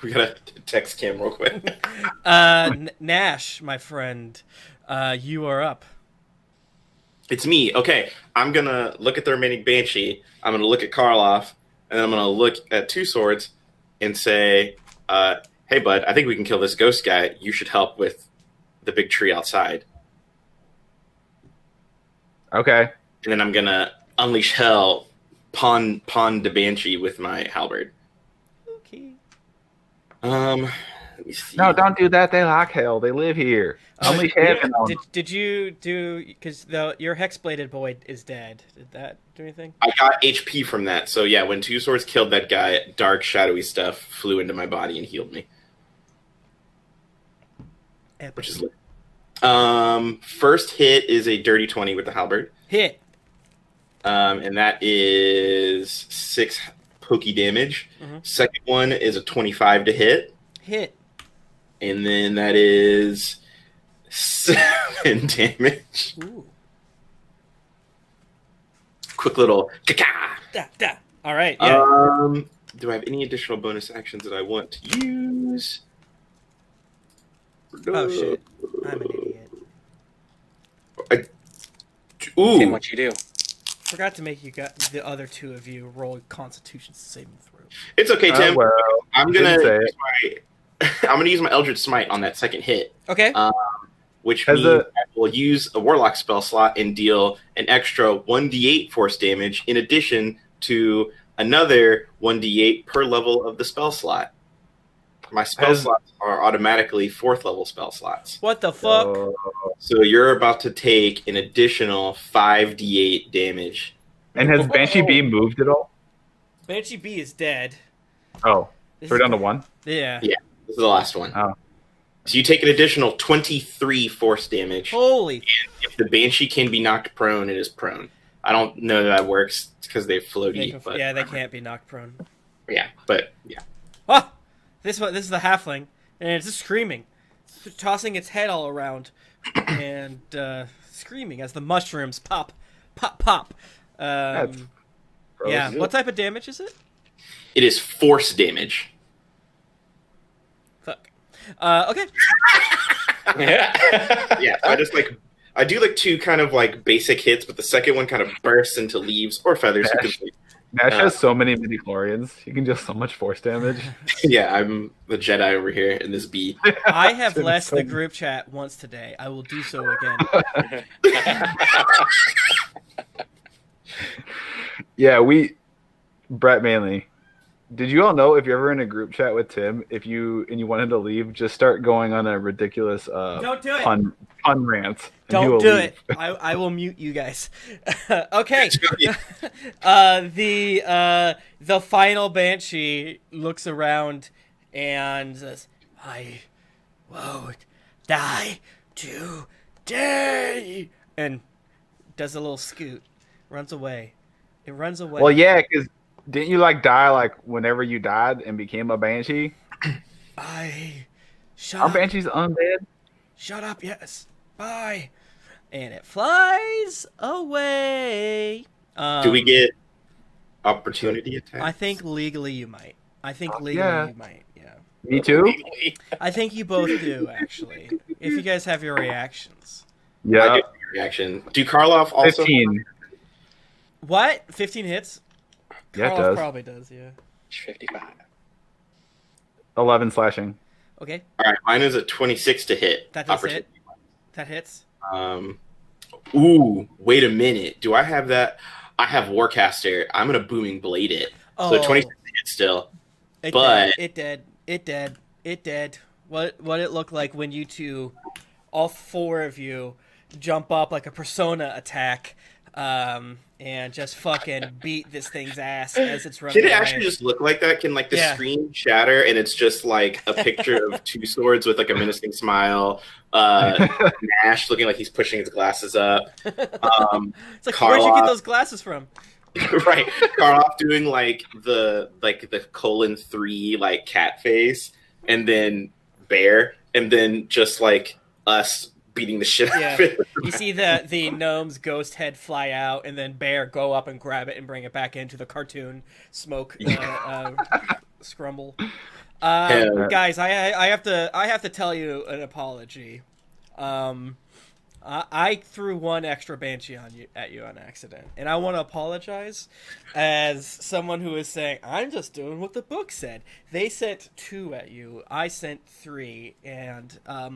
We gotta text Cam real quick. Gnash, my friend, you are up. It's me. Okay, I'm gonna look at the remaining Banshee. I'm gonna look at Karloff, and then I'm gonna look at Two Swords and say, hey, bud, I think we can kill this ghost guy. You should help with the big tree outside. Okay. And then I'm going to unleash hell, pawn the Banshee with my halberd. Okay. Let me see. No, don't do that. They like hell. They live here. Unleash heaven. Did you do, because your Hexbladed boy is dead. Did that do anything? I got HP from that. So yeah, when Two Swords killed that guy, dark, shadowy stuff flew into my body and healed me. Epic. Which is lit. First hit is a dirty 20 with the halberd. Hit. And that is 6 pokey damage. Mm-hmm. Second one is a 25 to hit. Hit. And then that is 7 damage. Ooh. Quick little ka-ka. All right. Yeah. Do I have any additional bonus actions that I want to use? Oh shit! I'm an idiot. Ooh! What you do? Forgot to make you got the other two of you roll Constitution saving throw. It's okay, Tim. Well, I'm gonna use my Eldritch Smite on that second hit. Okay. Which means I will use a Warlock spell slot and deal an extra 1d8 force damage in addition to another 1d8 per level of the spell slot. My spell slots are automatically 4th level spell slots. What the fuck? So you're about to take an additional 5d8 damage. And has Banshee B moved at all? Banshee B is dead. Oh. So we're down to 1? Yeah. Yeah. This is the last one. Oh. So you take an additional 23 force damage. Holy. And if the Banshee can be knocked prone, it is prone. I don't know that works because they're floaty. Yeah, they can't be knocked prone. Yeah, but yeah. Oh! This is the halfling, and it's just screaming, tossing its head all around, and screaming as the mushrooms pop, pop, pop. Yeah. What type of damage is it? It is force damage. Fuck. Okay. Yeah. Yeah. So I do like 2 kind of like basic hits, but the second one kind of bursts into leaves or feathers. Nash has so many midichlorians. He can deal so much force damage. Yeah, I'm the Jedi over here in this B. I have left the group chat once today. I will do so again. Yeah, Brett mainly. Did you all know if you're ever in a group chat with Tim, and you want him to leave, just start going on a ridiculous don't do it. Pun rant. Don't do leave. It. I will mute you guys. Okay. The final Banshee looks around and says, "I won't die today," and does a little scoot, runs away. It runs away. Well, yeah, because. Didn't you, like, die, like, whenever you died and became a Banshee? Are Banshees undead? Shut up, yes. Bye. And it flies away. Do we get opportunity attacks? I think legally you might. I think legally you might, yeah. Me too? I think you both do, actually. If you guys have your reactions. Yeah. I do have your reaction. Do Karloff also? 15. What? 15 hits? Yeah, it does. Probably does, yeah. 55. 11 slashing. Okay. All right, mine is a 26 to hit. That does hit. That hits. Ooh, wait a minute. Do I have that? I have Warcaster. I'm gonna booming blade it. Oh. So 26 to hit still. It did. What it looked like when you two, all 4 of you, jump up like a persona attack. And just fucking beat this thing's ass as it's running. Did it actually just look like that? Can like the screen shatter and it's just like a picture of Two Swords with like a menacing smile, Gnash looking like he's pushing his glasses up. It's like, Karloff, where'd you get those glasses from? Right, Karloff doing like the :3 like cat face, and then bear, and then just like us beating the shit out of it. You see the gnome's ghost head fly out, and then bear go up and grab it and bring it back into the cartoon smoke scrumble. Guys, I have to tell you an apology. I threw one extra banshee on you, at you on accident, and I want to apologize as someone who is saying I'm just doing what the book said. They sent 2 at you. I sent 3, and I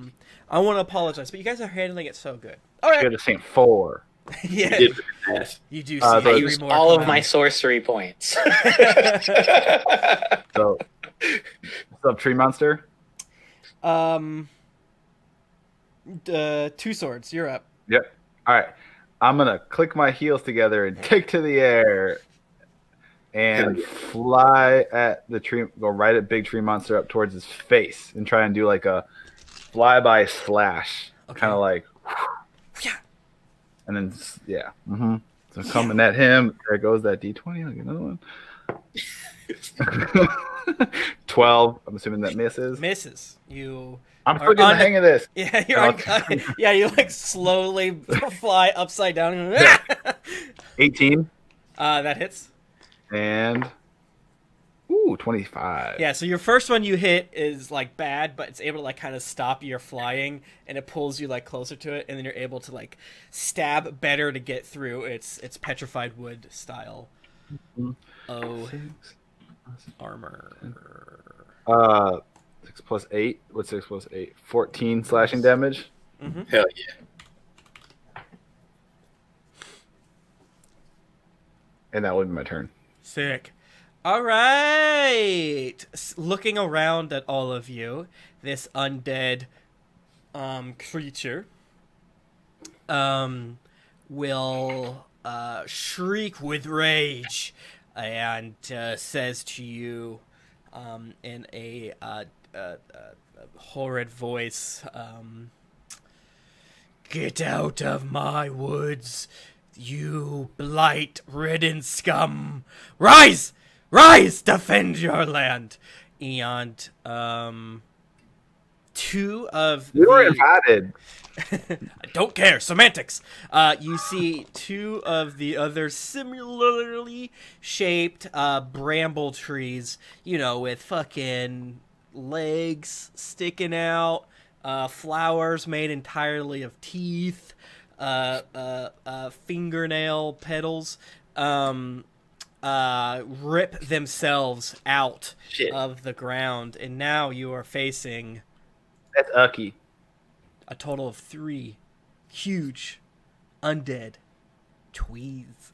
want to apologize. But you guys are handling it so good. All right, should have sent 4. Yeah, you do. I used all of my sorcery points. So, what's up, Tree Monster? Two Swords, you're up. Yep. All right. I'm going to click my heels together and take to the air and fly at the tree, go right at Big Tree Monster up towards his face and try and do like a flyby slash. Okay. Kind of like, yeah. And then, yeah. Mm-hmm. So coming at him, there goes that D20. I'll get another one. 12. I'm assuming that misses. Misses. You. I'm freaking the hang of this. Yeah, you're you like slowly fly upside down. And 18. That hits. And 25. Yeah, so your first one you hit is like bad, but it's able to like kind of stop your flying, and it pulls you like closer to it, and then you're able to like stab better to get through its petrified wood style. Oh, armor. 6 + 8. What's 6 + 8? 14 slashing damage. Mm-hmm. Hell yeah! And that would be my turn. Sick. All right. Looking around at all of you, this undead creature will shriek with rage and says to you in a horrid voice, "Get out of my woods, you blight-ridden scum! Rise! Rise! Defend your land!" And two of you were invited. I don't care. Semantics. You see two of the other similarly shaped bramble trees, you know, with fucking legs sticking out, flowers made entirely of teeth, fingernail petals, rip themselves out of the ground, and now you are facing that's Ucky. A total of 3 huge undead tweez.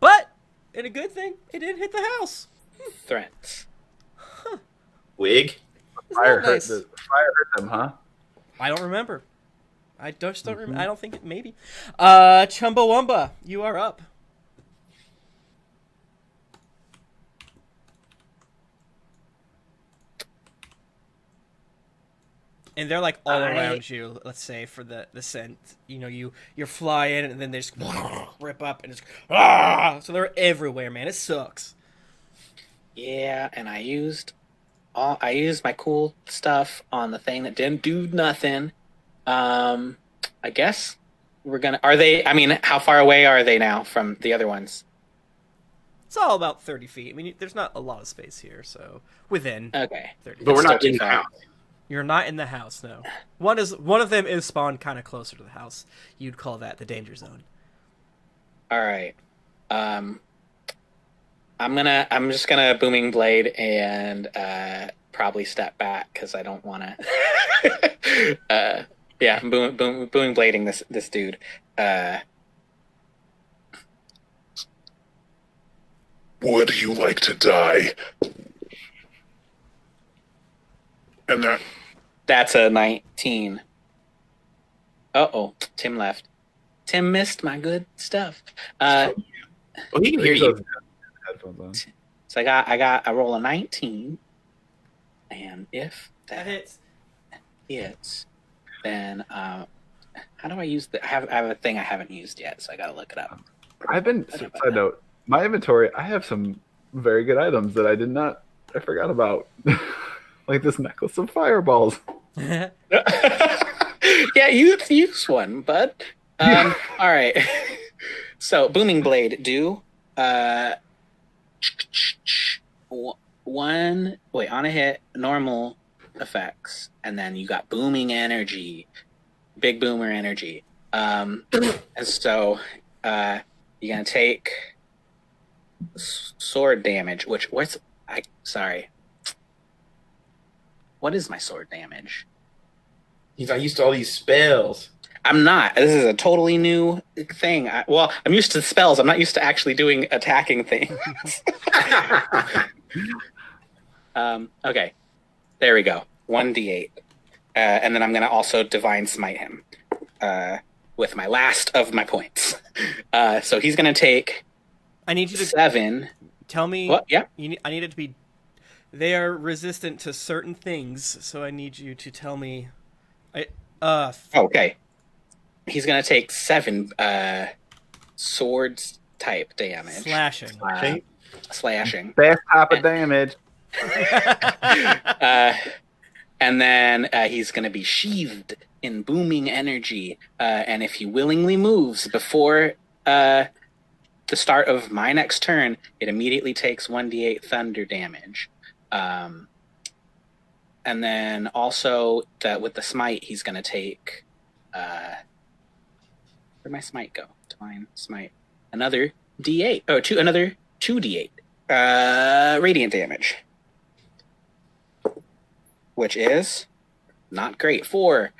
But in a good thing, it didn't hit the house. Threats. Huh. Wig. Fire hurt them, huh? I don't remember. I just don't remember. I don't think it maybe. Chumbawamba, you are up. And they're like all around you, let's say, for the scent. You know, you fly in and then they just rip up and it's so they're everywhere, man. It sucks. Yeah, and I used my cool stuff on the thing that didn't do nothing. I guess we're gonna. Are they? I mean, how far away are they now from the other ones? It's all about 30 feet. I mean, there's not a lot of space here, so within. Okay, 30 but we're not in the house. You're not in the house, no. One of them is spawned kind of closer to the house. You'd call that the danger zone. All right. I'm just gonna booming blade and probably step back because I don't want to. Yeah, I'm booming blading this dude. Would you like to die? And that's a 19. Uh oh, Tim left. Tim missed my good stuff. Well, he can hear you. Headphones on. It's like I roll a 19, and if that hits, then how do I use the? I have a thing I haven't used yet, so I gotta look it up. I've been side note. My inventory, I have some very good items that I forgot about, like this necklace of fireballs. Yeah, you use one, bud. All right. So, Booming Blade, do one. Wait, on a hit, normal effects, and then you got booming energy, big boomer energy. And so you're gonna take sword damage. Which what is my sword damage? He's not used to all these spells. I'm not. This is a totally new thing. Well, I'm used to spells. I'm not used to actually doing attacking things. Okay. There we go. 1d8. And then I'm going to also Divine Smite him with my last of my points. So he's going to take I need you to 7. Tell me. What? Yeah. I need it to be. They are resistant to certain things, so I need you to tell me. Okay. He's going to take 7 swords type damage. Slashing. Slashing. Best type of damage. And then he's going to be sheathed in booming energy. And if he willingly moves before the start of my next turn, it immediately takes 1d8 thunder damage. And then also with the smite, he's going to take... where'd my smite go? Divine smite. Another d8. Oh, another 2d8. Radiant damage. Which is not great. 4.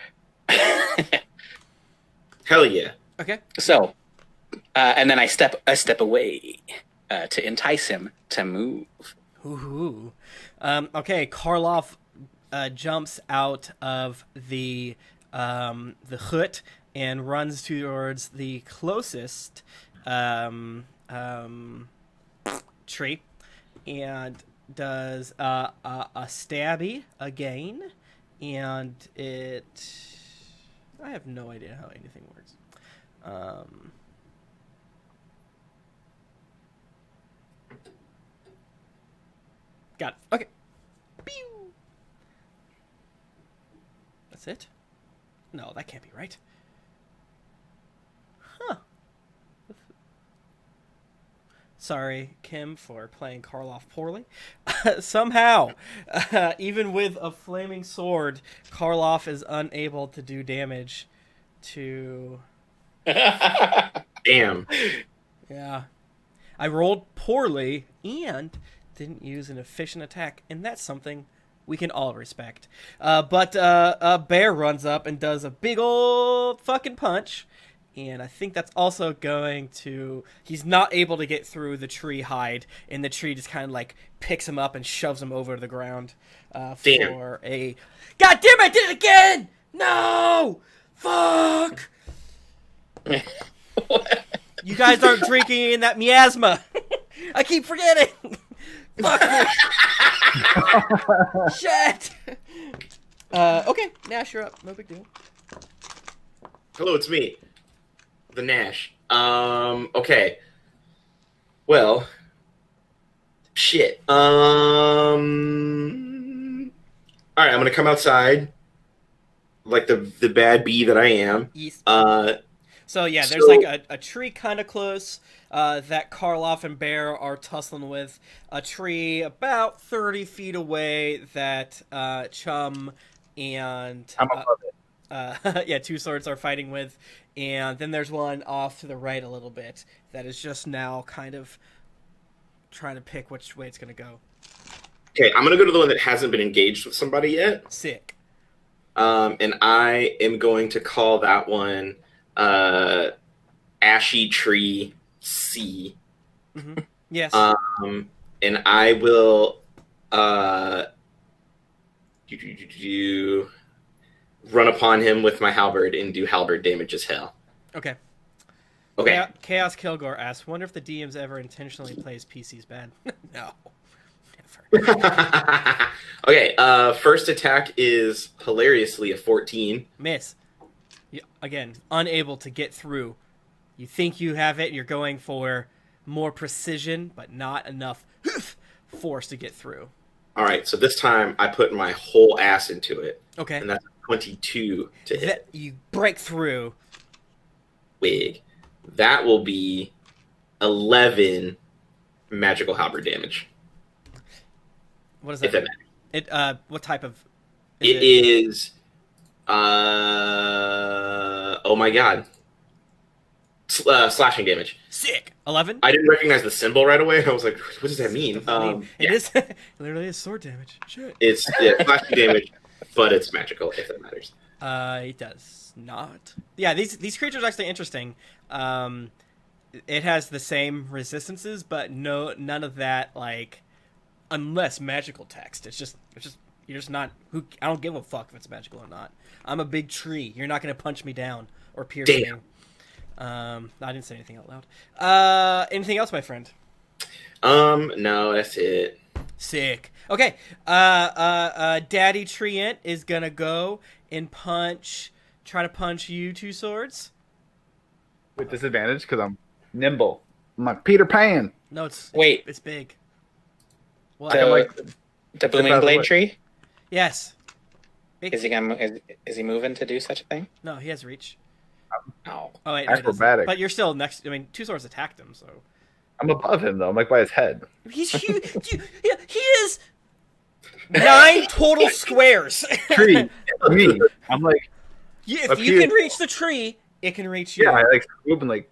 Hell yeah. Okay. So, and then I step away to entice him to move. Ooh. Okay, Karloff jumps out of the hut and runs towards the closest tree and does a stabby again, and I have no idea how anything works. Got it. Okay. Pew! That's it? No, that can't be right. Huh. Sorry, Kim, for playing Karloff poorly. Somehow, even with a flaming sword, Karloff is unable to do damage to... Damn. Yeah. I rolled poorly and didn't use an efficient attack, and that's something we can all respect. But a bear runs up and does a big old fucking punch. And I think that's also going to... He's not able to get through the tree hide, and the tree just kind of, like, picks him up and shoves him over the ground for a... God damn, I did it again! No! Fuck! You guys aren't drinking in that miasma. I keep forgetting. Fuck this. Shit! Okay, Gnash, you're up. No big deal. Hello, it's me. The Gnash. Okay. Well. Shit. Alright, I'm gonna come outside. Like the bad bee that I am. So yeah, there's like a tree kinda close, that Karloff and Bear are tussling with. A tree about 30 feet away that Chum and I'm above it. Yeah, Two Swords are fighting with, and then there's one off to the right a little bit that is just now kind of trying to pick which way it's going to go. Okay, I'm going to go to the one that hasn't been engaged with somebody yet. Sick. And I am going to call that one Ashy Tree C. Mm-hmm. Yes. And I will run upon him with my halberd and do halberd damage as hell. Okay. Okay. Chaos Kilgore asks, "Wonder if the DMs ever intentionally plays PCs bad?" No, never. Okay. First attack is hilariously a 14. Miss. You, again, unable to get through. You think you have it. You're going for more precision, but not enough force to get through. All right. So this time I put my whole ass into it. Okay. And that's 22 to hit. You break through. Wig. That will be 11 magical halberd damage. What is that? What type of? It is. Oh my god. Slashing damage. Sick. 11. I didn't recognize the symbol right away. I was like, "What does that mean?" It is literally is sword damage. Shit. It's slashing damage, but it's magical if that matters. It does not. Yeah, these creatures are actually interesting. It has the same resistances, but none of that, like, unless magical text. It's just you're just not. I don't give a fuck if it's magical or not. I'm a big tree. You're not gonna punch me down or pierce me. I didn't say anything out loud. Anything else, my friend? No, that's it. Sick. Okay. Daddy Treant is gonna go and try to punch you, Two Swords. With disadvantage because I'm nimble. I'm like Peter Pan. No, it's big. What? The blooming blade tree? Yes. Big. Is he moving to do such a thing? No, he has reach. No. Oh, wait, acrobatic. But you're still next. I mean, Two Swords attacked him, so. I'm above him though. I'm like by his head. He's huge. He is 9 total squares. Tree. Me. I'm like. If you can reach the tree, it can reach you. Yeah, I like swoop and like.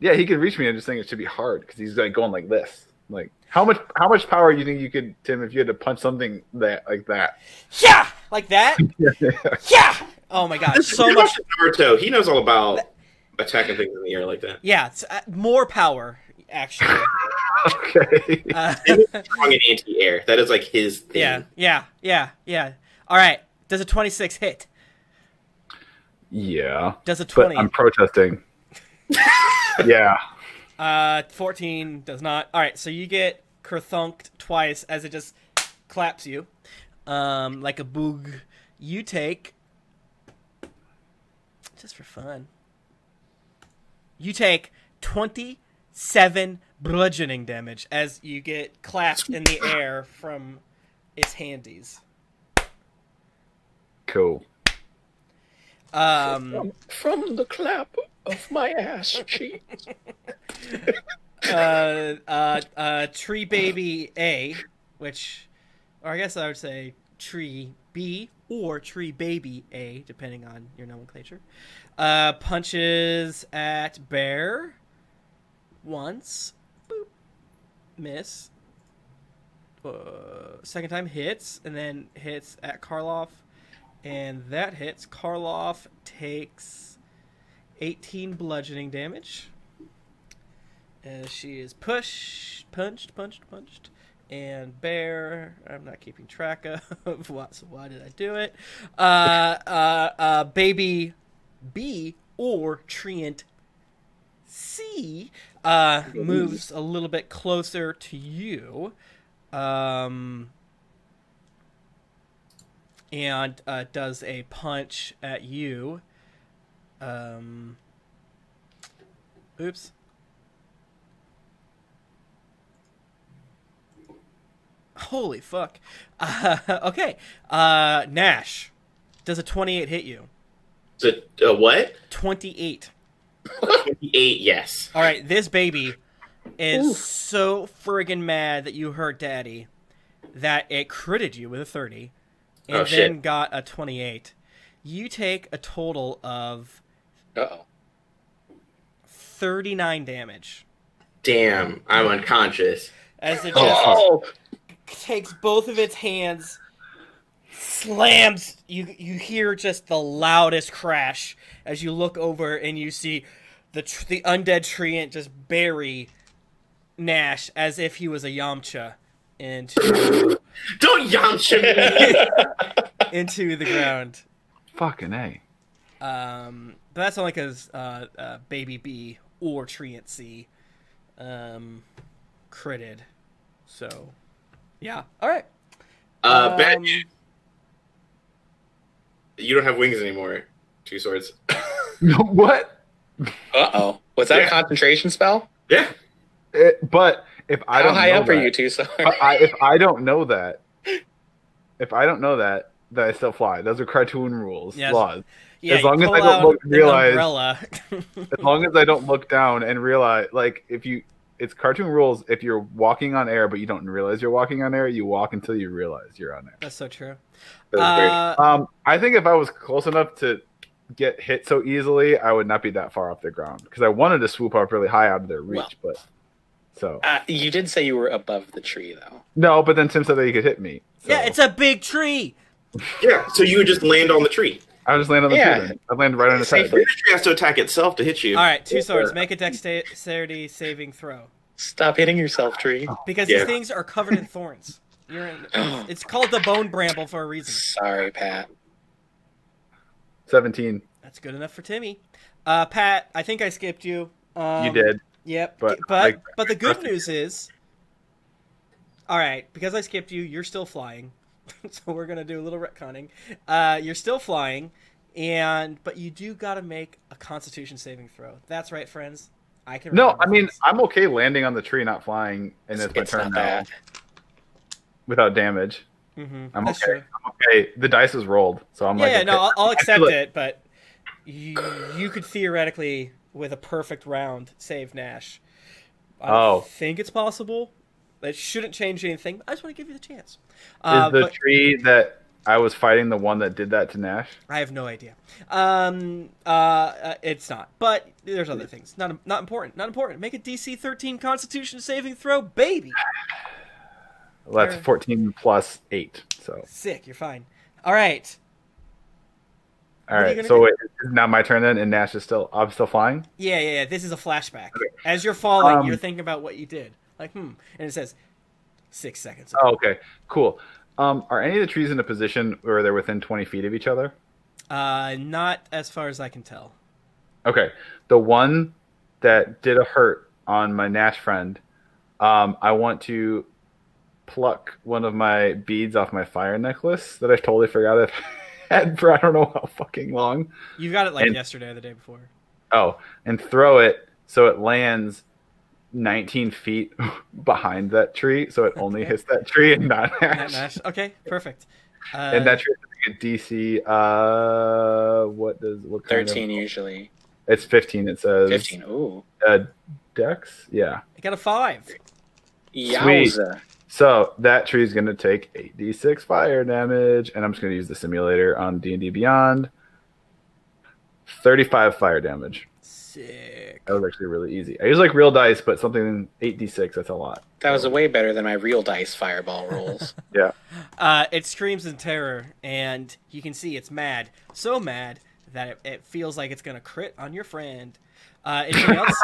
Yeah, he can reach me. I'm just saying it should be hard because he's like going like this. I'm like how much power do you think you could, Tim, if you had to punch something like that? Yeah, like that. Yeah. Oh my god, so much. Naruto, he knows all about attacking things in the air like that. Yeah, it's more power, actually. Okay. Strong and anti-air. That is like his thing. Yeah. All right. Does a 26 hit? Yeah. Does a 20? I'm protesting. Yeah. 14 does not. All right, so you get kerthunked twice as it just claps you, like a boog. You take. Just for fun. You take 27 bludgeoning damage as you get clapped in the air from its handies. Cool. From the clap of my ass cheeks. Tree Baby A, which, or I guess I would say Tree B, or Tree Baby A, depending on your nomenclature, punches at Bear once. Boop. Miss. Second time hits, and then hits at Karloff, and that hits. Karloff takes 18 bludgeoning damage. As she is punched. And Bear, I'm not keeping track of what, so why did I do it? Baby B or Treant C moves a little bit closer to you, and does a punch at you. Oops. Holy fuck. Okay. Gnash, does a 28 hit you? A what? 28. 28, yes. All right, this baby is so friggin' mad that you hurt Daddy that it critted you with a 30 and got a 28. You take a total of 39 damage. Damn, I'm unconscious. As it just... takes both of its hands, slams. You hear just the loudest crash as you look over and you see the undead Treant just bury Gnash as if he was a Yamcha into don't Yamcha me into the ground. Fucking A. But that's only because Baby B or Treant critted. So, yeah. All right. Bad news. You don't have wings anymore, Two Swords. What? Uh-oh. Was that a concentration spell? Yeah. But if I don't know that. How high up are you, Two Swords? If I don't know that, that I still fly. Those are cartoon rules, laws. Yeah, as long as I don't look and realize, as long as I don't look down and realize, like, if you, it's cartoon rules. If you're walking on air, but you don't realize you're walking on air, you walk until you realize you're on air. That's so true. That I think if I was close enough to get hit so easily, I would not be that far off the ground because I wanted to swoop up really high out of their reach, but. So you did say you were above the tree, though. No, but then Tim said that you could hit me. So. Yeah, it's a big tree. Yeah, so you would just land on the tree. I would just land on the tree. Then. I'd land right on the tree. The tree has to attack itself to hit you. All right, Two Swords, make a dexterity saving throw. Stop hitting yourself, tree. Because these things are covered in thorns. You're in. It's called the Bone Bramble for a reason. Sorry, Pat. 17. That's good enough for Timmy. Pat, I think I skipped you. You did. Yep, but the good news is, all right, because I skipped you, you're still flying, so we're gonna do a little retconning. You're still flying, but you do gotta make a Constitution saving throw. That's right, friends. I can. No, I mean I'm okay landing on the tree, not flying, and it's my turn now. Without damage, I'm okay. True. I'm okay. The dice is rolled, so I'm like, no, I'll accept it, but you could theoretically. With a perfect round, save Gnash. I think it's possible. It shouldn't change anything. I just want to give you the chance. Is the tree that I was fighting the one that did that to Gnash? I have no idea. It's not. But there's other things. Not important. Not important. Make a DC 13 Constitution saving throw, baby. Well, that's 14 plus 8. So sick. You're fine. All right. All right, so wait, it's now my turn then, and Gnash is still... I'm still flying? Yeah. This is a flashback. Okay. As you're falling, you're thinking about what you did. Like, And it says 6 seconds. Oh, okay. Cool. Are any of the trees in a position where they're within 20 feet of each other? Not as far as I can tell. Okay. The one that did a hurt on my Gnash friend, I want to pluck one of my beads off my fire necklace that I totally forgot if... for I don't know how fucking long. You got it like yesterday or the day before. Oh, and throw it so it lands 19 feet behind that tree, so it only hits that tree and not Gnash. Okay, perfect. And that tree is a DC. What 13 kind of... usually. It's 15. It says 15. Ooh. Dex. Yeah. I got a 5. Sweet. So that tree is going to take 8d6 fire damage, and I'm just going to use the simulator on D&D Beyond. 35 fire damage. Sick. That was actually really easy. I use like real dice, but something 8d6, that's a lot. That was way better than my real dice fireball rolls. Yeah. It screams in terror, and you can see it's mad. So mad that it feels like it's going to crit on your friend. Anything else?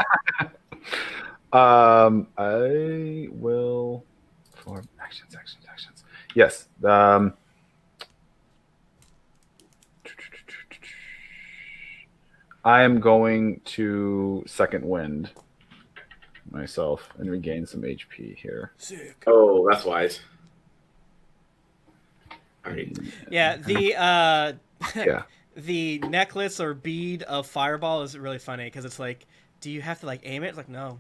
I will... Or actions. Yes. I am going to second wind myself and regain some HP here. Sick. Oh, that's wise. All right. Yeah, the necklace or bead of fireball is really funny because it's like, do you have to like aim it? It's like, no.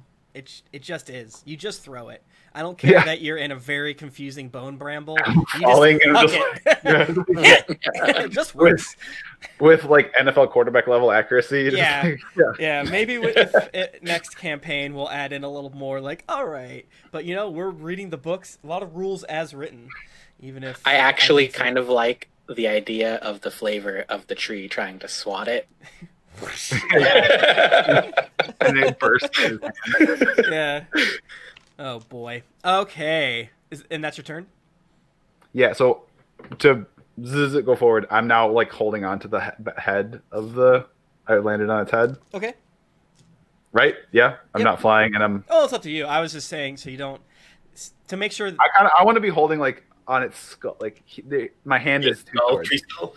It just is. You just throw it. I don't care that you're in a very confusing bone bramble. It just works. With like NFL quarterback level accuracy. Maybe next campaign we'll add in a little more like, all right. But you know, we're reading the books. A lot of rules as written. Even if I actually kind of like the idea of the flavor of the tree trying to swat it. And it bursts. Yeah. Oh boy. Okay. And that's your turn? Yeah, so to go forward, I'm now like holding on to the head of the... I landed on its head. Okay. Right? Yeah? I'm not flying and I'm... Oh, it's up to you. I was just saying so you don't... To make sure... I want to be holding like on its skull. Like my hand is two swords,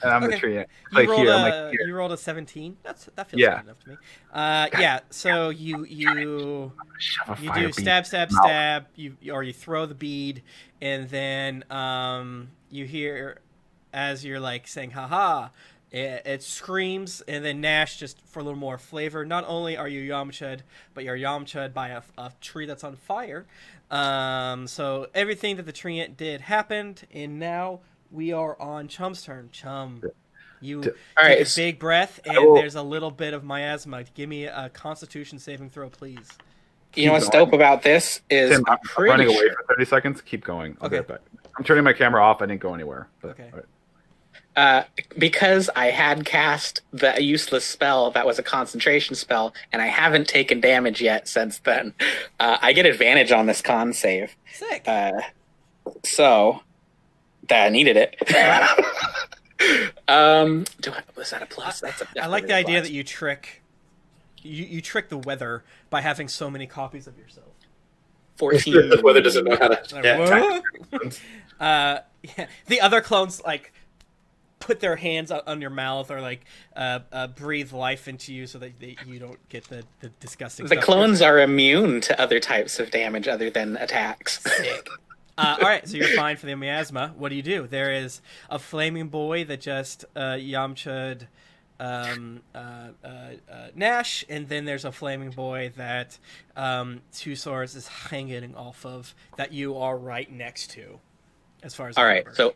and I'm the tree. Like, you rolled a 17. That feels good enough to me. Yeah. So you do stab. You throw the bead, and then you hear as you're like saying haha. It screams, and then Gnash, just for a little more flavor, not only are you Yamcha'd, but you're Yamcha'd by a tree that's on fire. So everything that the treant did happened, and now we are on Chum's turn. Chum, you take a big breath, and there's a little bit of miasma. Give me a Constitution saving throw, please. You know what's dope about this is Tim, I'm running away for 30 seconds. Keep going. I'll get back. I'm turning my camera off. I didn't go anywhere. But, okay. All right. Because I had cast the useless spell that was a concentration spell, and I haven't taken damage yet since then, I get advantage on this con save. Sick. So, that I needed it. Was that a plus? That's a, I like the idea that you trick, you trick the weather by having so many copies of yourself. 14. The weather doesn't know how to. Yeah. The other clones like. Put their hands on your mouth or like breathe life into you so that you don't get the disgusting stuff. The clones are immune to other types of damage other than attacks. Sick. All right, so you're fine for the miasma. What do you do? There is a flaming boy that just Yamcha'd Gnash, and then there's a flaming boy that Two Swords is hanging off of that you are right next to as far as I remember. So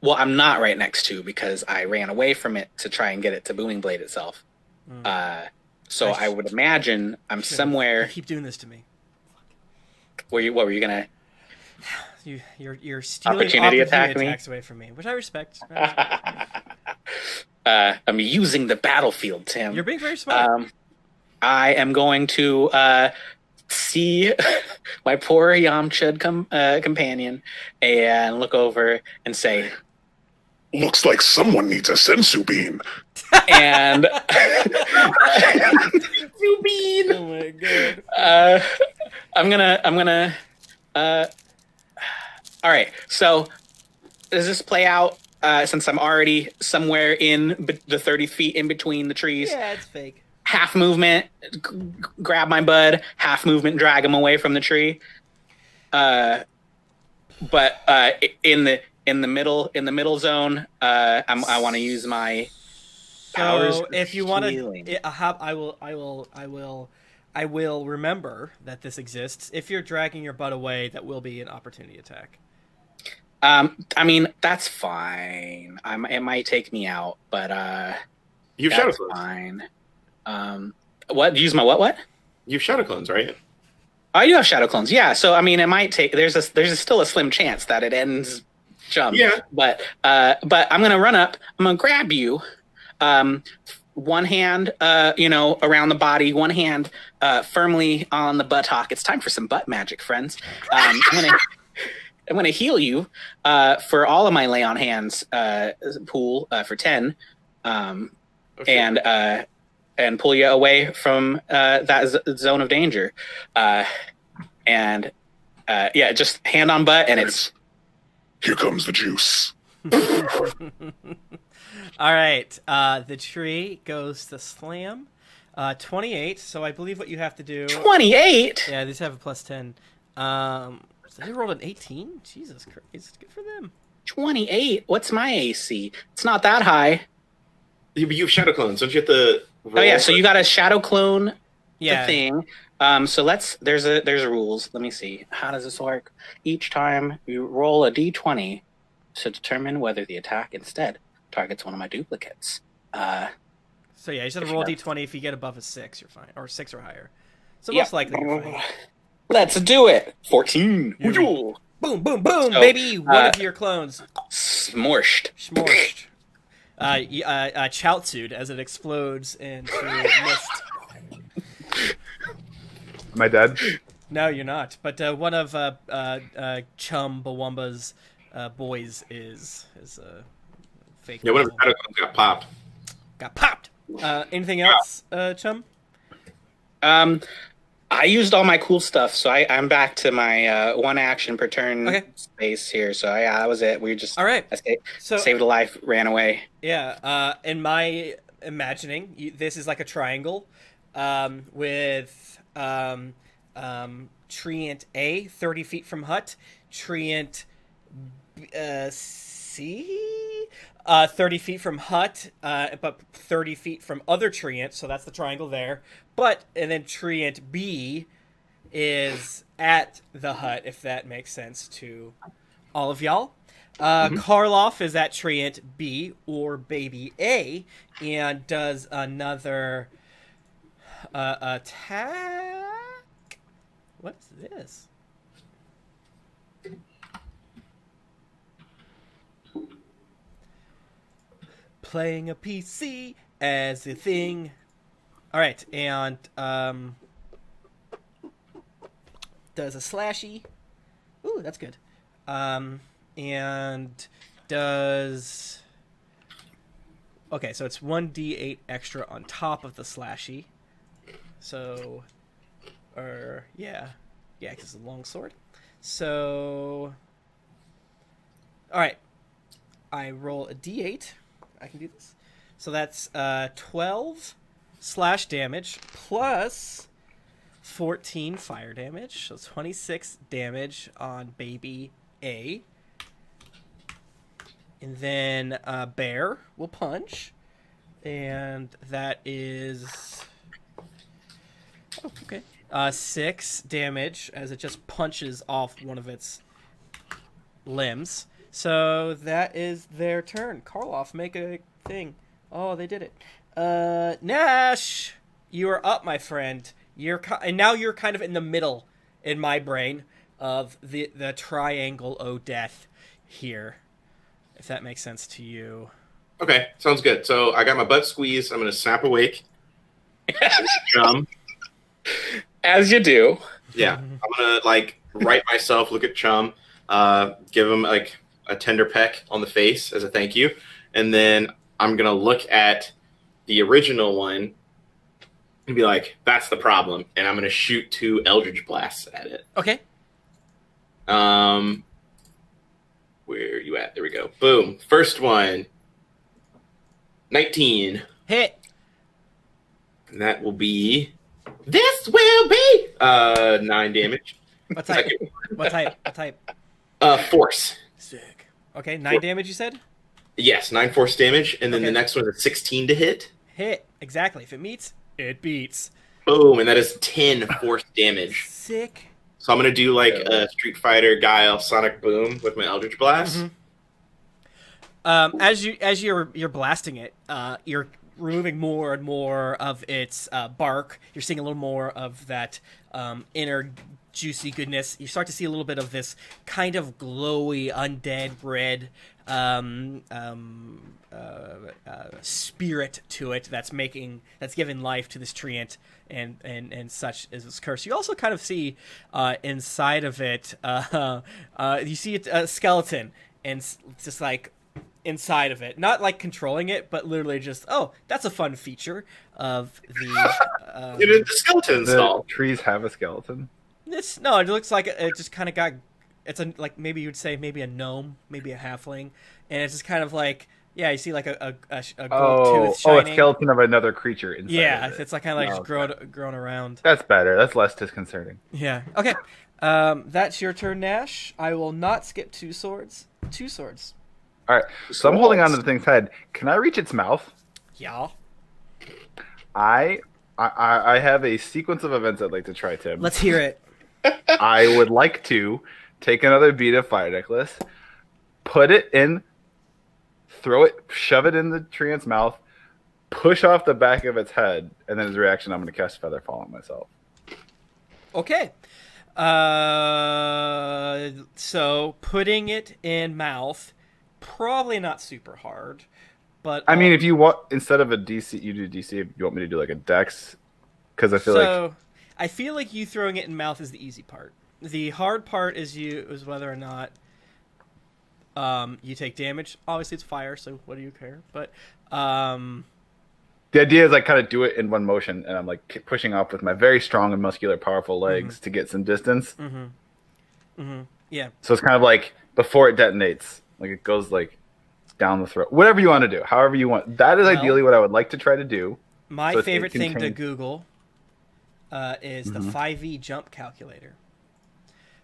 well, I'm not right next to because I ran away from it to try and get it to Booming Blade itself. Mm. So I would imagine I'm somewhere. You keep doing this to me. What were you gonna? You're stealing opportunity attacks away from me, which I respect. I'm using the battlefield, Tim. You're being very smart. I am going to see my poor Yamcha'd companion and look over and say, "Looks like someone needs a sensu bean." And sensu bean. Oh my god! I'm gonna. All right. So, does this play out since I'm already somewhere in the 30 feet in between the trees? Yeah, it's fake. Half movement, grab my bud. Half movement, drag him away from the tree. But in the middle zone, I want to use my powers. So if you want to, I will remember that this exists. If you're dragging your bud away, that will be an opportunity attack. I mean that's fine. It might take me out, but you've shot us fine. What? Use my what? You've shadow clones, right? I do have shadow clones. Yeah. So I mean, it might take. There's still a slim chance that it ends. Jump. Yeah. But I'm gonna run up. I'm gonna grab you. One hand, you know, around the body. One hand, firmly on the buttock. It's time for some butt magic, friends. I'm gonna heal you for all of my lay on hands pool for 10, okay. And pull you away from that zone of danger. Yeah, just hand on butt, and it's... Here comes the juice. All right. The tree goes to slam. 28, so I believe what you have to do... 28?! Yeah, these have a plus 10. They rolled an 18? Jesus Christ, good for them. 28? What's my AC? It's not that high. You have shadow clones, don't you have to... Oh yeah, so you got a shadow clone the thing. So let's there's rules. Let me see. How does this work? Each time you roll a d20 to determine whether the attack instead targets one of my duplicates. So yeah, you should roll d20 if you get above a 6, you're fine. Or 6 or higher. So most likely you're fine. Let's do it. 14. Boom, boom, boom, so, baby. One of your clones. Smorshed. Smorshed. Chowtsued as it explodes and mist. Am I dead? No, you're not. But one of Chum Bawumba's boys is a fake. Yeah, one of the got popped. Got popped. Anything else, Chum? I used all my cool stuff, so I'm back to my one action per turn space here. So yeah, that was it. We just saved a life, ran away. Yeah, in my imagining, this is like a triangle with treant A 30 feet from hut, treant C 30 feet from hut, but 30 feet from other treant. So that's the triangle there. But, and then treant B is at the hut, if that makes sense to all of y'all. Karloff is at treant B, or baby A, and does another attack. What's this? Playing a PC as a thing. All right, and does a slashy. Ooh, that's good. And does... Okay, so it's 1d8 extra on top of the slashy. So, or, yeah, because it's a long sword. So, all right, I roll a d8. I can do this. So that's 12... slash damage plus 14 fire damage, so 26 damage on baby A. And then Bear will punch, and that is 6 damage as it just punches off one of its limbs. So that is their turn. Karloff, make a thing. Oh, they did it. Gnash, you are up, my friend. And now you're kind of in the middle, in my brain, of the triangle O death here, if that makes sense to you. Okay, sounds good. So I got my butt squeezed. I'm going to snap awake. As you do. Yeah, I'm going to, like, right myself, look at Chum, give him, like, a tender peck on the face as a thank you, and then I'm going to look at the original one and be like, that's the problem. And I'm going to shoot 2 Eldritch Blasts at it. Okay. Where are you at? There we go. Boom. First one. 19. Hit. And that will be... This will be... 9 damage. What type? What type? What type? Force. Sick. Okay, 9 damage you said? Yes, 9 force damage. And then the next one is a 16 to hit. Hit, exactly. If it meets, it beats. Boom, and that is 10 force damage. Sick. So I'm going to do like a Street Fighter Guile Sonic Boom with my Eldritch Blast. As you're blasting it, you're removing more and more of its bark. You're seeing a little more of that inner juicy goodness. You start to see a little bit of this kind of glowy, undead red spirit to it that's giving life to this treant and such is its curse. You also kind of see inside of it you see a skeleton, and just like inside of it, not like controlling it, but literally just, oh, that's a fun feature of the it is the skeleton install. Trees have a skeleton. No, it looks like it just kind of got. It's like maybe you'd say maybe a gnome, maybe a halfling, and it's just kind of like, yeah, you see like a gold tooth shining. Oh, a skeleton of another creature inside. Yeah, it's like kind of like just grown around. That's better. That's less disconcerting. Yeah. Okay. That's your turn, Gnash. I will not skip Two Swords. Two Swords. All right. So I'm holding on to the thing's head. Can I reach its mouth? Yeah. I have a sequence of events I'd like to try, Tim. Let's hear it. I would like to take another bead of fire necklace, put it in, throw it, shove it in the treant's mouth, push off the back of its head, and then as a reaction, I'm going to cast Feather Fall on myself. Okay. So putting it in mouth, probably not super hard, but I mean, if you want, instead of a DC, you do DC. If you want me to do like a Dex, because I feel like you throwing it in mouth is the easy part. The hard part is whether or not you take damage. Obviously, it's fire, so what do you care? But the idea is I kind of do it in one motion, and I'm like pushing off with my very strong and muscular, powerful legs to get some distance. Yeah. So it's kind of like before it detonates, like it goes like down the throat. Whatever you want to do, however you want. That is ideally what I would like to try to do. My favorite thing to Google is the 5e jump calculator.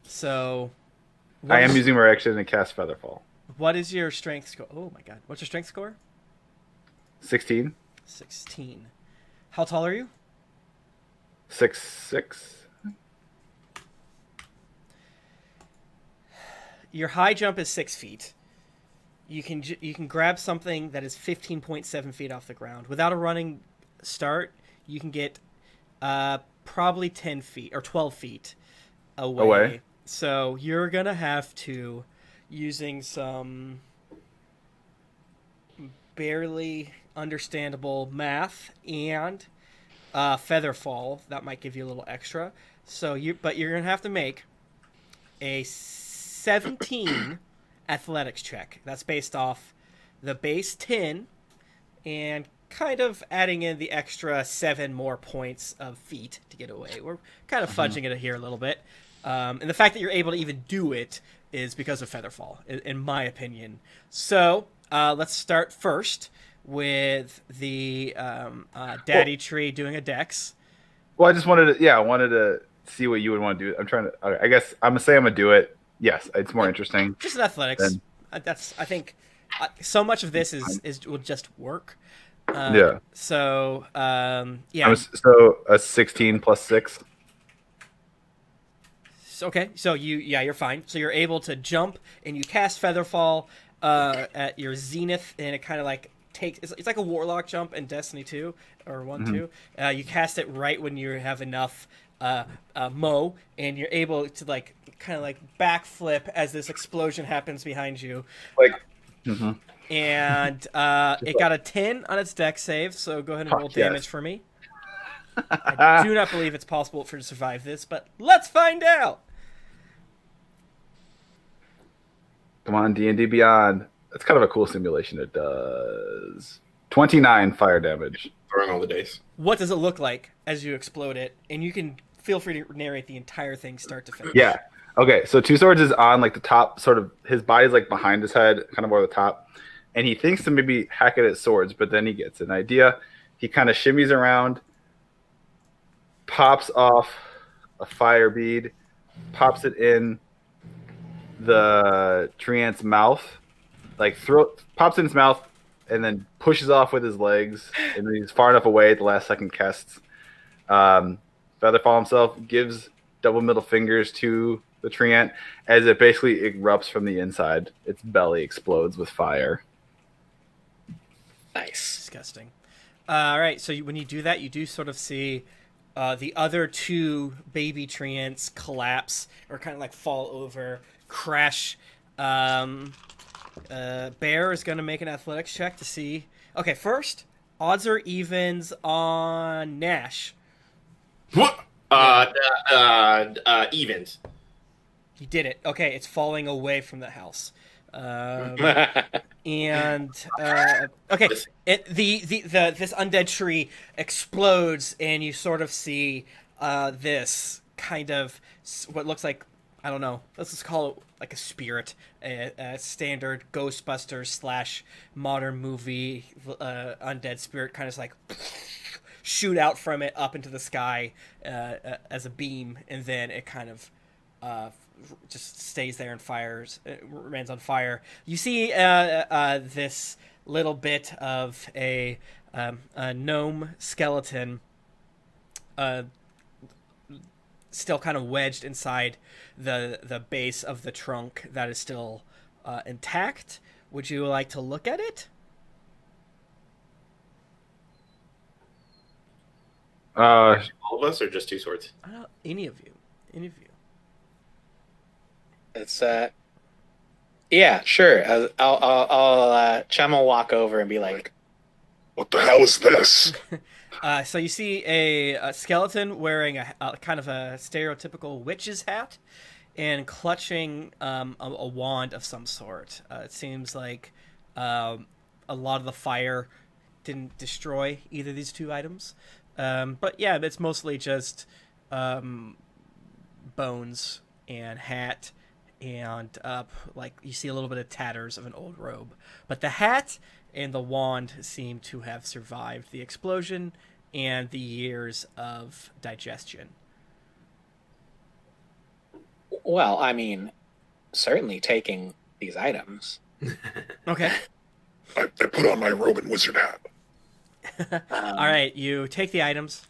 So I am using my action to cast Featherfall. What is your strength score? Oh my god, what's your strength score? 16. 16. How tall are you? 6'6". Your high jump is 6 feet. You can grab something that is 15.7 feet off the ground without a running start. You can get probably 10 feet or 12 feet away. So you're gonna have to, using some barely understandable math and Featherfall, that might give you a little extra. So you're gonna have to make a 17 athletics check. That's based off the base 10 and kind of adding in the extra 7 more points of feet to get away. We're kind of fudging it here a little bit. And the fact that you're able to even do it is because of Featherfall, in my opinion. So let's start first with the Daddy Tree doing a dex. Well, I just wanted to, yeah, I wanted to see what you would want to do. I'm trying to, I guess I'm going to say I'm going to do it. Yes, it's more interesting. Just in athletics. That's, I think, so much of this will just work. Yeah. So, yeah. So a 16 plus 6. Okay, so you're fine. So you're able to jump, and you cast Featherfall at your zenith, and it kind of like takes. It's like a warlock jump in Destiny 2 or 1-2. You cast it right when you have enough mo, and you're able to like kind of like backflip as this explosion happens behind you. Like, and it got a 10 on its dex save. So go ahead and roll damage for me. I do not believe it's possible for it to survive this, but let's find out. Come on, D&D Beyond. That's kind of a cool simulation. It does 29 fire damage. Throwing all the dice. What does it look like as you explode it? And you can feel free to narrate the entire thing, start to finish. Yeah. Okay. So Two Swords is on like the top, sort of. His body's like behind his head, kind of over the top, and he thinks to maybe hack it at swords, but then he gets an idea. He kind of shimmies around, pops off a fire bead, pops it in the treant's mouth, like pops in his mouth, and then pushes off with his legs, and then he's far enough away at the last second casts. Featherfall himself gives double middle fingers to the treant as it basically erupts from the inside. Its belly explodes with fire. Nice. Disgusting. All right, so when you do that, you do sort of see... the other two baby treants collapse or kind of like fall over, crash. Bear is going to make an athletics check to see. Okay, first, odds or evens on Gnash? What? Evens. He did it. Okay, it's falling away from the house. And okay, this undead tree explodes, and you sort of see this kind of what looks like, I don't know, let's just call it like a spirit, a standard Ghostbusters / modern movie undead spirit, kind of like shoot out from it up into the sky as a beam, and then it kind of just stays there and fires. It remains on fire. You see this little bit of a gnome skeleton still kind of wedged inside the base of the trunk that is still intact. Would you like to look at it? All of us or just Two Swords? Any of you. Any of you. It's yeah, sure. Chum will walk over and be like, "What the hell is this?" So you see a skeleton wearing a kind of a stereotypical witch's hat, and clutching a wand of some sort. It seems like a lot of the fire didn't destroy either of these two items. But yeah, it's mostly just bones and hat and like you see a little bit of tatters of an old robe. But the hat and the wand seem to have survived the explosion and the years of digestion. Well, I mean, certainly taking these items. Okay. I put on my robe and wizard hat. All right, you take the items,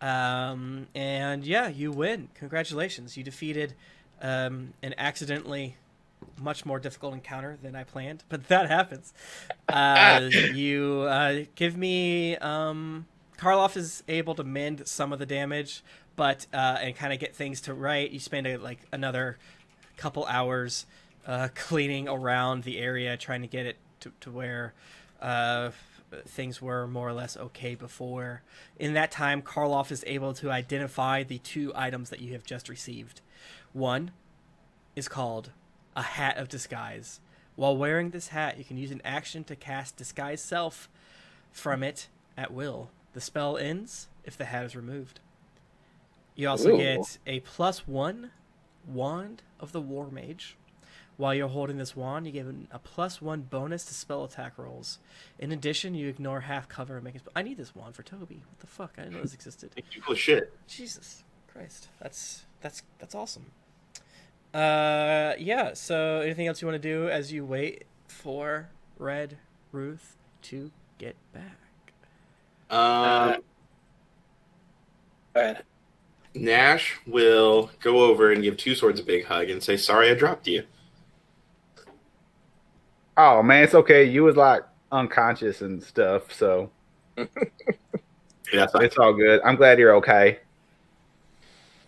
and yeah, you win. Congratulations, you defeated an accidentally much more difficult encounter than I planned, but that happens. You give me Karloff is able to mend some of the damage, but and kind of get things to right. You spend like another couple hours cleaning around the area, trying to get it to where things were more or less okay before. In that time, Karloff is able to identify the two items that you have just received. One is called a hat of disguise. While wearing this hat, you can use an action to cast disguise self from it at will. The spell ends if the hat is removed. You also get a +1 wand of the war mage. While you're holding this wand, you get a +1 bonus to spell attack rolls. In addition, you ignore half cover and make it. I need this wand for Toby. What the fuck? I didn't know this existed. Cool shit. Jesus Christ, that's awesome. Yeah. So, anything else you want to do as you wait for Red Ruth to get back? Go ahead. Gnash will go over and give Two Swords a big hug and say, "Sorry, I dropped you." Oh man, it's okay. You was like unconscious and stuff, so yeah, it's all good. I'm glad you're okay.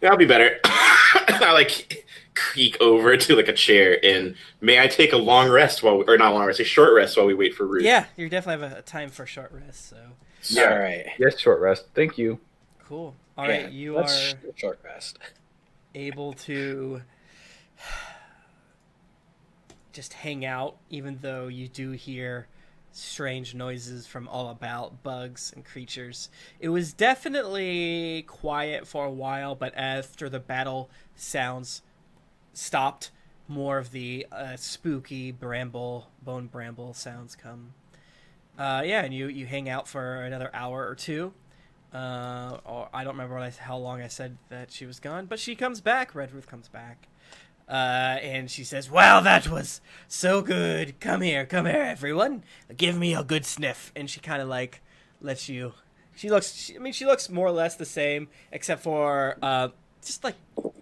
Yeah, I'll be better. I like creak over to like a chair and may I take a long rest while, or not long rest, a short rest while we wait for Ruth? Yeah, you definitely have a time for short rest. So yeah, all right. Yes, short rest. Thank you. Cool. All right, you are short rest. Able to just hang out, even though you do hear strange noises from all about, bugs and creatures. It was definitely quiet for a while, but after the battle sounds stopped, more of the spooky bone bramble sounds come. Yeah, and you hang out for another hour or two. Or I don't remember how long I said that she was gone, but she comes back. Red Ruth comes back. And she says, "Wow, that was so good. Come here, everyone. Give me a good sniff." And she kind of like lets you. She looks more or less the same, except for just like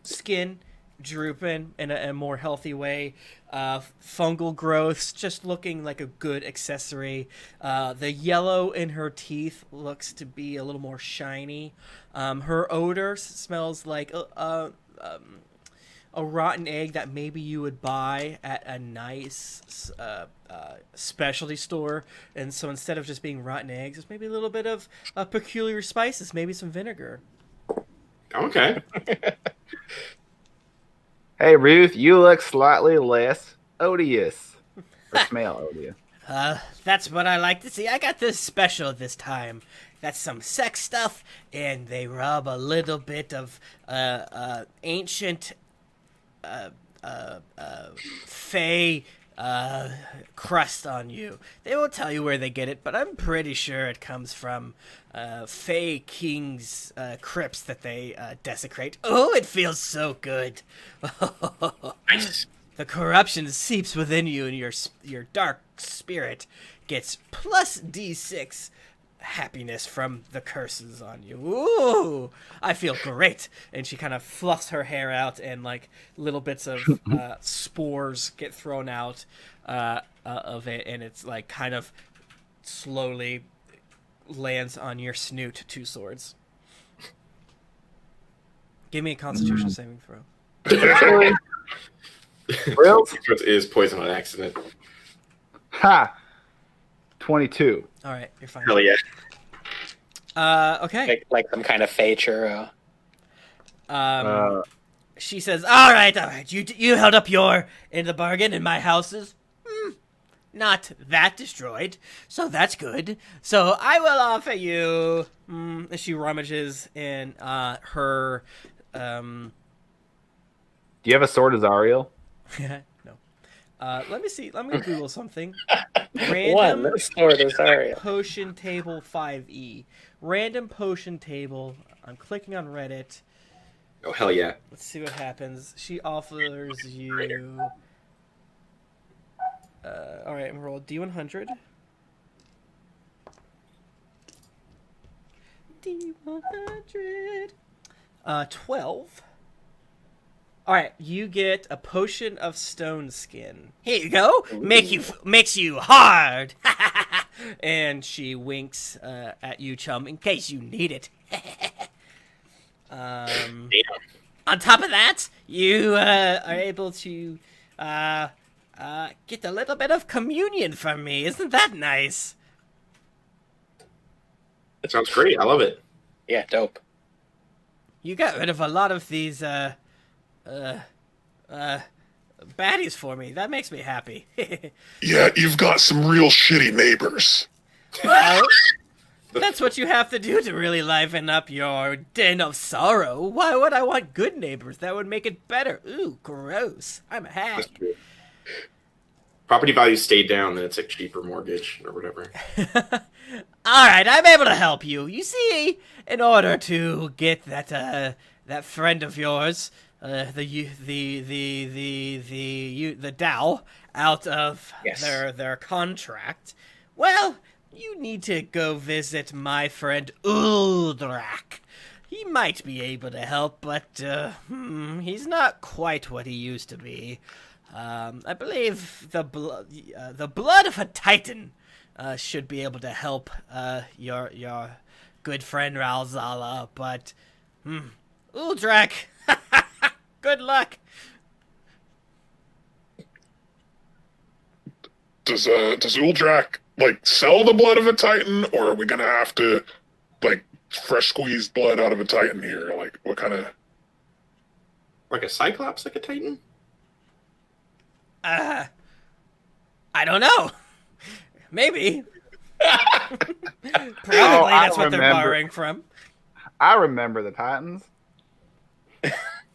skin drooping in a more healthy way. Fungal growths, just looking like a good accessory. The yellow in her teeth looks to be a little more shiny. Her odor smells like a rotten egg that maybe you would buy at a nice specialty store. And so instead of just being rotten eggs, it's maybe a little bit of peculiar spices, maybe some vinegar. Okay. Hey, Ruth, you look slightly less odious. Or smell odious. That's what I like to see. I got this special this time. That's some sex stuff, and they rub a little bit of ancient... fey crust on you. They won't tell you where they get it, but I'm pretty sure it comes from fey king's crypts that they desecrate. Oh, it feels so good. The corruption seeps within you, and your dark spirit gets +D6 happiness from the curses on you. Ooh, I feel great. And she kind of fluffs her hair out, and like little bits of spores get thrown out of it, and it's like kind of slowly lands on your snoot, Two Swords. Give me a Constitution saving throw. It is poison on accident. Ha. 22. All right, you're fine. Hell yeah. Okay. Like some kind of fey churro. She says, "All right, you held up your end of the bargain, and my house is not that destroyed, so that's good. So I will offer you... she rummages in her... Do you have a sword, Azariel? No. Let me see. Let me Google something. Random potion table 5e. Random potion table. I'm clicking on Reddit. Oh, hell yeah. Let's see what happens. She offers you... alright, I'm going to roll D100. D100. 12. Alright, you get a potion of stone skin. Here you go. Makes you hard. And she winks at you, Chum, in case you need it. On top of that, you are able to get a little bit of communion from me. Isn't that nice? That sounds great. I love it. Yeah, dope. You got rid of a lot of these baddies for me. That makes me happy. Yeah, you've got some real shitty neighbors. Well, that's what you have to do to really liven up your den of sorrow. Why would I want good neighbors? That would make it better. Ooh, gross. I'm a hack. Property values stay down, then it's a cheaper mortgage or whatever. All right, I'm able to help you. You see, in order to get that that friend of yours, the Dow out of their contract, well, you need to go visit my friend Uldrak. He might be able to help, but he's not quite what he used to be. I believe the blood of a titan should be able to help your good friend Ralzala, but Uldrak, good luck. Does Uldrak, like, sell the blood of a titan, or are we gonna have to, like, fresh squeezed blood out of a titan here? Like, what kind of... Like a cyclops, like a titan? I don't know. Maybe. Probably that's what they're borrowing from. I remember the titans.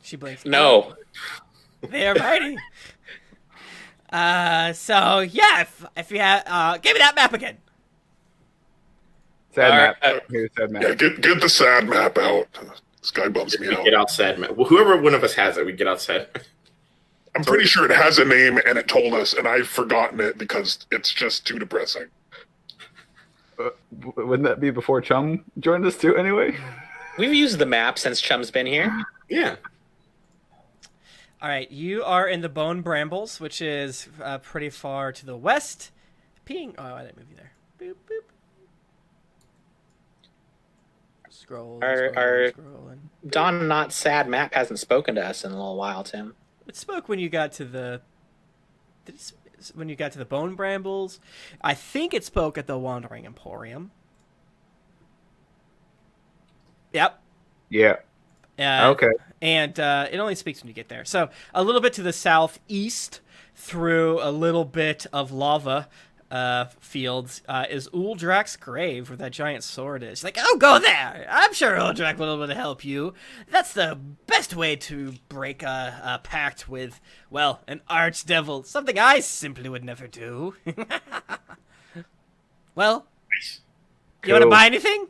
She blinks. No. They're mighty. So yeah, if you have, give me that map again. Sad map. Sad map. Yeah, get the sad map out. This guy bumps me out. Get out sad map. Well, whoever one of us has it, we get out sad. I'm pretty sure it has a name and it told us, and I've forgotten it because it's just too depressing. Wouldn't that be before Chum joined us too? Anyway, we've used the map since Chum's been here. Yeah. All right, you are in the Bone Brambles, which is pretty far to the west. Ping. Oh, I didn't move you there. Boop, boop. Scroll. Our Don Not Sad map hasn't spoken to us in a little while, Tim. It spoke when you got to the Bone Brambles. I think it spoke at the Wandering Emporium. Yep. Yeah. Okay. And it only speaks when you get there. So a little bit to the southeast, through a little bit of lava fields, is Uldrak's grave, where that giant sword is. She's like, oh, go there. I'm sure Uldrak will be able to help you. That's the best way to break a pact with, well, an archdevil. Something I simply would never do. Well, you want to buy anything?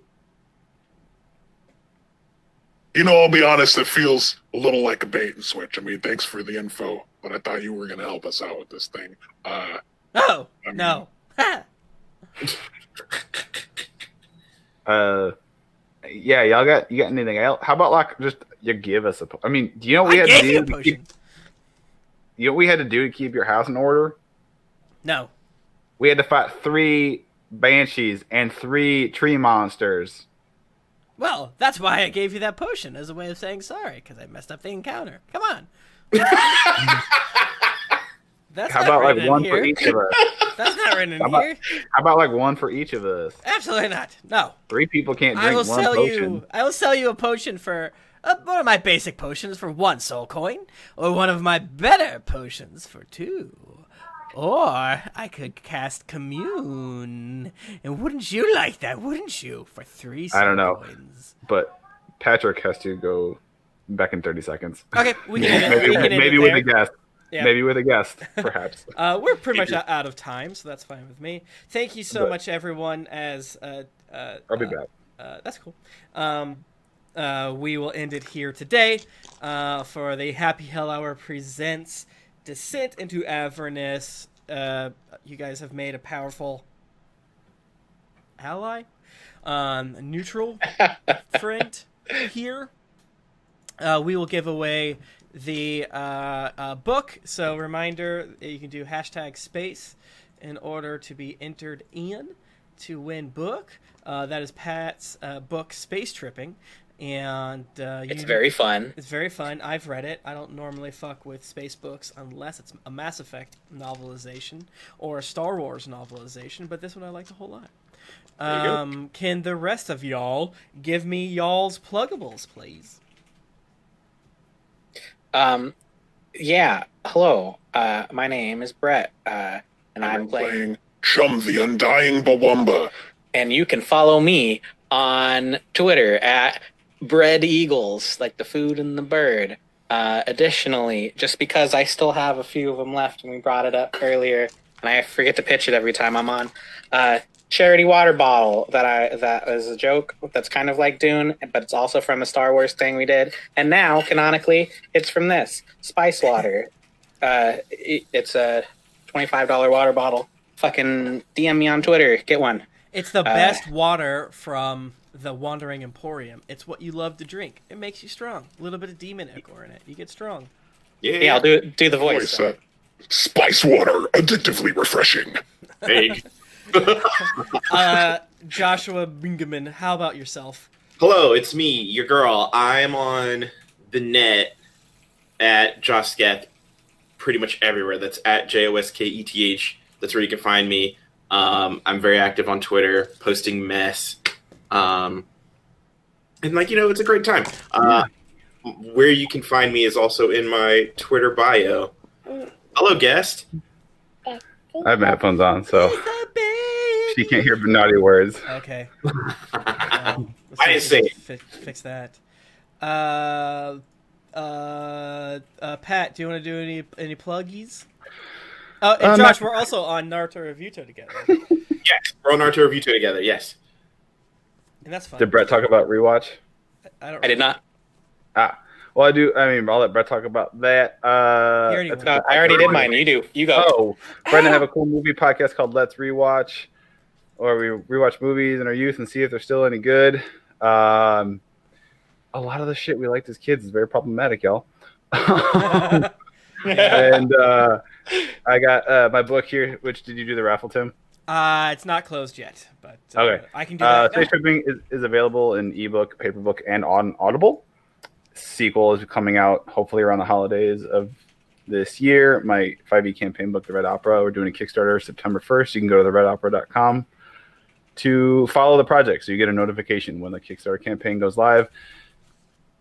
You know, I'll be honest, it feels a little like a bait and switch. I mean, thanks for the info, but I thought you were going to help us out with this thing. Oh, I mean, no. Yeah, y'all got, you got anything else? How about, like, just, you give us a, I mean, do you know what we had to do to keep, you know what we had to do to keep your house in order? No. We had to fight 3 banshees and 3 tree monsters. Well, that's why I gave you that potion, as a way of saying sorry, because I messed up the encounter. Come on. That's how about, like, one for each of us? That's not written in here. How about, like, one for each of us? Absolutely not. No. 3 people can't drink one potion. I will sell you a potion for one of my basic potions for 1 soul coin, or one of my better potions for 2. Or I could cast Commune. And wouldn't you like that, wouldn't you? For 3 I don't know. Coins. But Patrick has to go back in 30 seconds. Okay, we can end it. Maybe with a guest. Yeah. Maybe with a guest, perhaps. We're pretty much out of time, so that's fine with me. Thank you so much, everyone. As I'll be back. That's cool. We will end it here today for the Happy Hell Hour presents Descent into Avernus. You guys have made a powerful ally, neutral friend here. We will give away the book, so reminder, you can do #space in order to be entered in to win book. That is Pat's book, Space Tripping, and it's very fun. It's very fun. I've read it. I don't normally fuck with space books unless it's a Mass Effect novelization or a Star Wars novelization, but this one I liked a whole lot. Can the rest of y'all give me y'all's pluggables, please? Yeah, hello. My name is Brett, and I'm playing Chum the Undying Bawumba. And you can follow me on Twitter at Bread Eagles, like the food and the bird. Additionally, just because I still have a few of them left, and we brought it up earlier, and I forget to pitch it every time I'm on, charity water bottle that is a joke that's kind of like Dune, but it's also from a Star Wars thing we did, and now canonically it's from this spice water. It's a $25 water bottle. Fucking DM me on Twitter, get one. It's the best water from the Wandering Emporium. It's what you love to drink. It makes you strong. A little bit of demon echo in it, you get strong. Yeah, I'll do the voice. Spice water, addictively refreshing. Hey. Joshua Bingaman, how about yourself? Hello, it's me, your girl. I'm on the net at Josketh, pretty much everywhere. That's at JOSKETH. That's where you can find me. I'm very active on Twitter, posting mess. And like, you know, it's a great time. Where you can find me is also in my Twitter bio. Hello, guest. I have my headphones on, so she can't hear naughty words. Okay. I didn't say it. Fix that. Pat, do you want to do any pluggies? And Josh, we're also on Naruto Revuto together. Yes, we're on Naruto Revuto together. Yes, and that's fun. Did Brett talk about rewatch? I did not. Ah. Well, I do. I mean, I'll let Brett talk about that. I already did mine. You do. You go. Oh, Brett and I have a cool movie podcast called Let's Rewatch, or we rewatch movies in our youth and see if they're still any good. A lot of the shit we liked as kids is very problematic, y'all. And I got my book here. Which did you do the raffle, Tim? It's not closed yet, but okay, I can do that. Space Tripping is available in ebook, paperbook, and on Audible. Sequel is coming out hopefully around the holidays of this year. My 5e campaign book, The Red Opera, we're doing a Kickstarter September 1st. You can go to theredopera.com to follow the project, so you get a notification when the Kickstarter campaign goes live.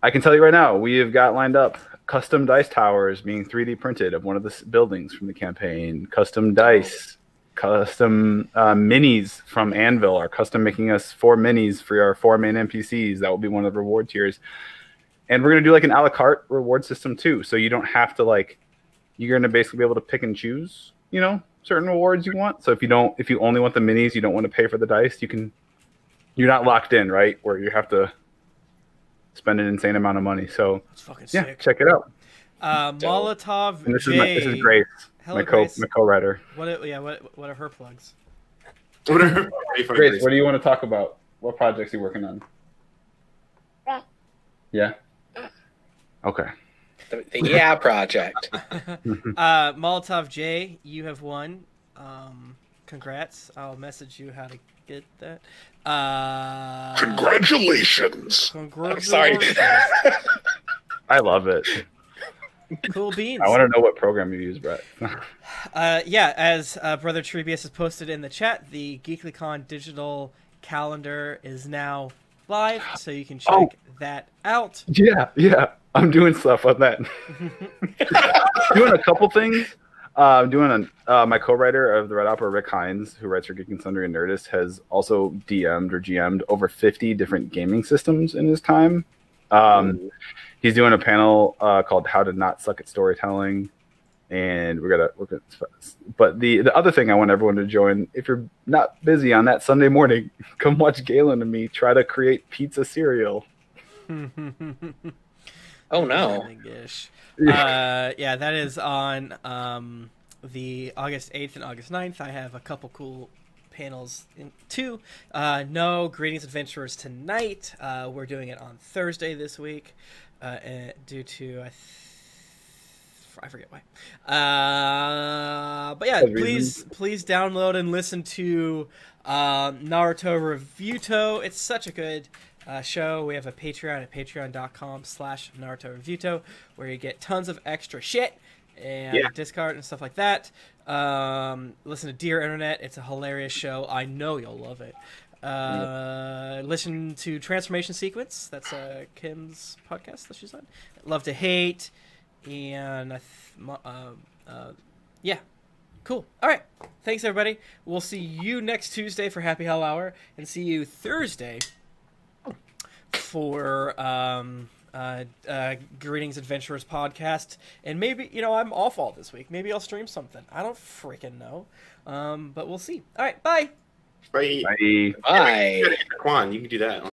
I can tell you right now, we have got lined up custom dice towers being 3D printed of one of the buildings from the campaign, custom dice, custom minis from Anvil are custom making us 4 minis for our 4 main NPCs. That will be one of the reward tiers. And we're going to do like an a la carte reward system too. So you don't have to like, you're going to basically be able to pick and choose, you know, certain rewards you want. So if you only want the minis, you don't want to pay for the dice, you can, you're not locked in, right? Where you have to spend an insane amount of money. So it's fucking sick. Check it out. Molotov. And this is Grace, my co-writer. What are her plugs? Grace, what do you want to talk about? What projects are you working on? Yeah. Okay. The Yeah Project. Molotov J, you have won. Congrats. I'll message you how to get that. Congratulations. Congratulations. I'm sorry. I love it. Cool beans. I want to know what program you use, Brett. Yeah, as Brother Trebius has posted in the chat, the GeeklyCon digital calendar is now live, so you can check that out. Yeah, I'm doing stuff on that. Doing a couple things. I'm doing my co-writer of the Red Opera, Rick Hines, who writes for Geek and Sundry and Nerdist, has also DM'd or GM'd over 50 different gaming systems in his time. He's doing a panel called "How to Not Suck at Storytelling," and we're gonna. But the other thing I want everyone to join, if you're not busy on that Sunday morning, come watch Galen and me try to create pizza cereal. Oh no! Yeah, that is on the August 8th and August 9th. I have a couple cool panels in too. No Greetings Adventurers tonight. We're doing it on Thursday this week, due to I forget why. But yeah, please download and listen to Naruto Revuto. It's such a good show. We have a Patreon at patreon.com/NarutoRevuto where you get tons of extra shit and Discord and stuff like that. Listen to Dear Internet. It's a hilarious show. I know you'll love it. Listen to Transformation Sequence. That's Kim's podcast that she's on. Love to Hate. And yeah, cool. All right. Thanks, everybody. We'll see you next Tuesday for Happy Hell Hour and see you Thursday for Greetings Adventurers podcast. And maybe, you know, I'm off all this week. Maybe I'll stream something. I don't freaking know. But we'll see. All right. Bye. Bye. Bye. Bye. Quan, you can do that.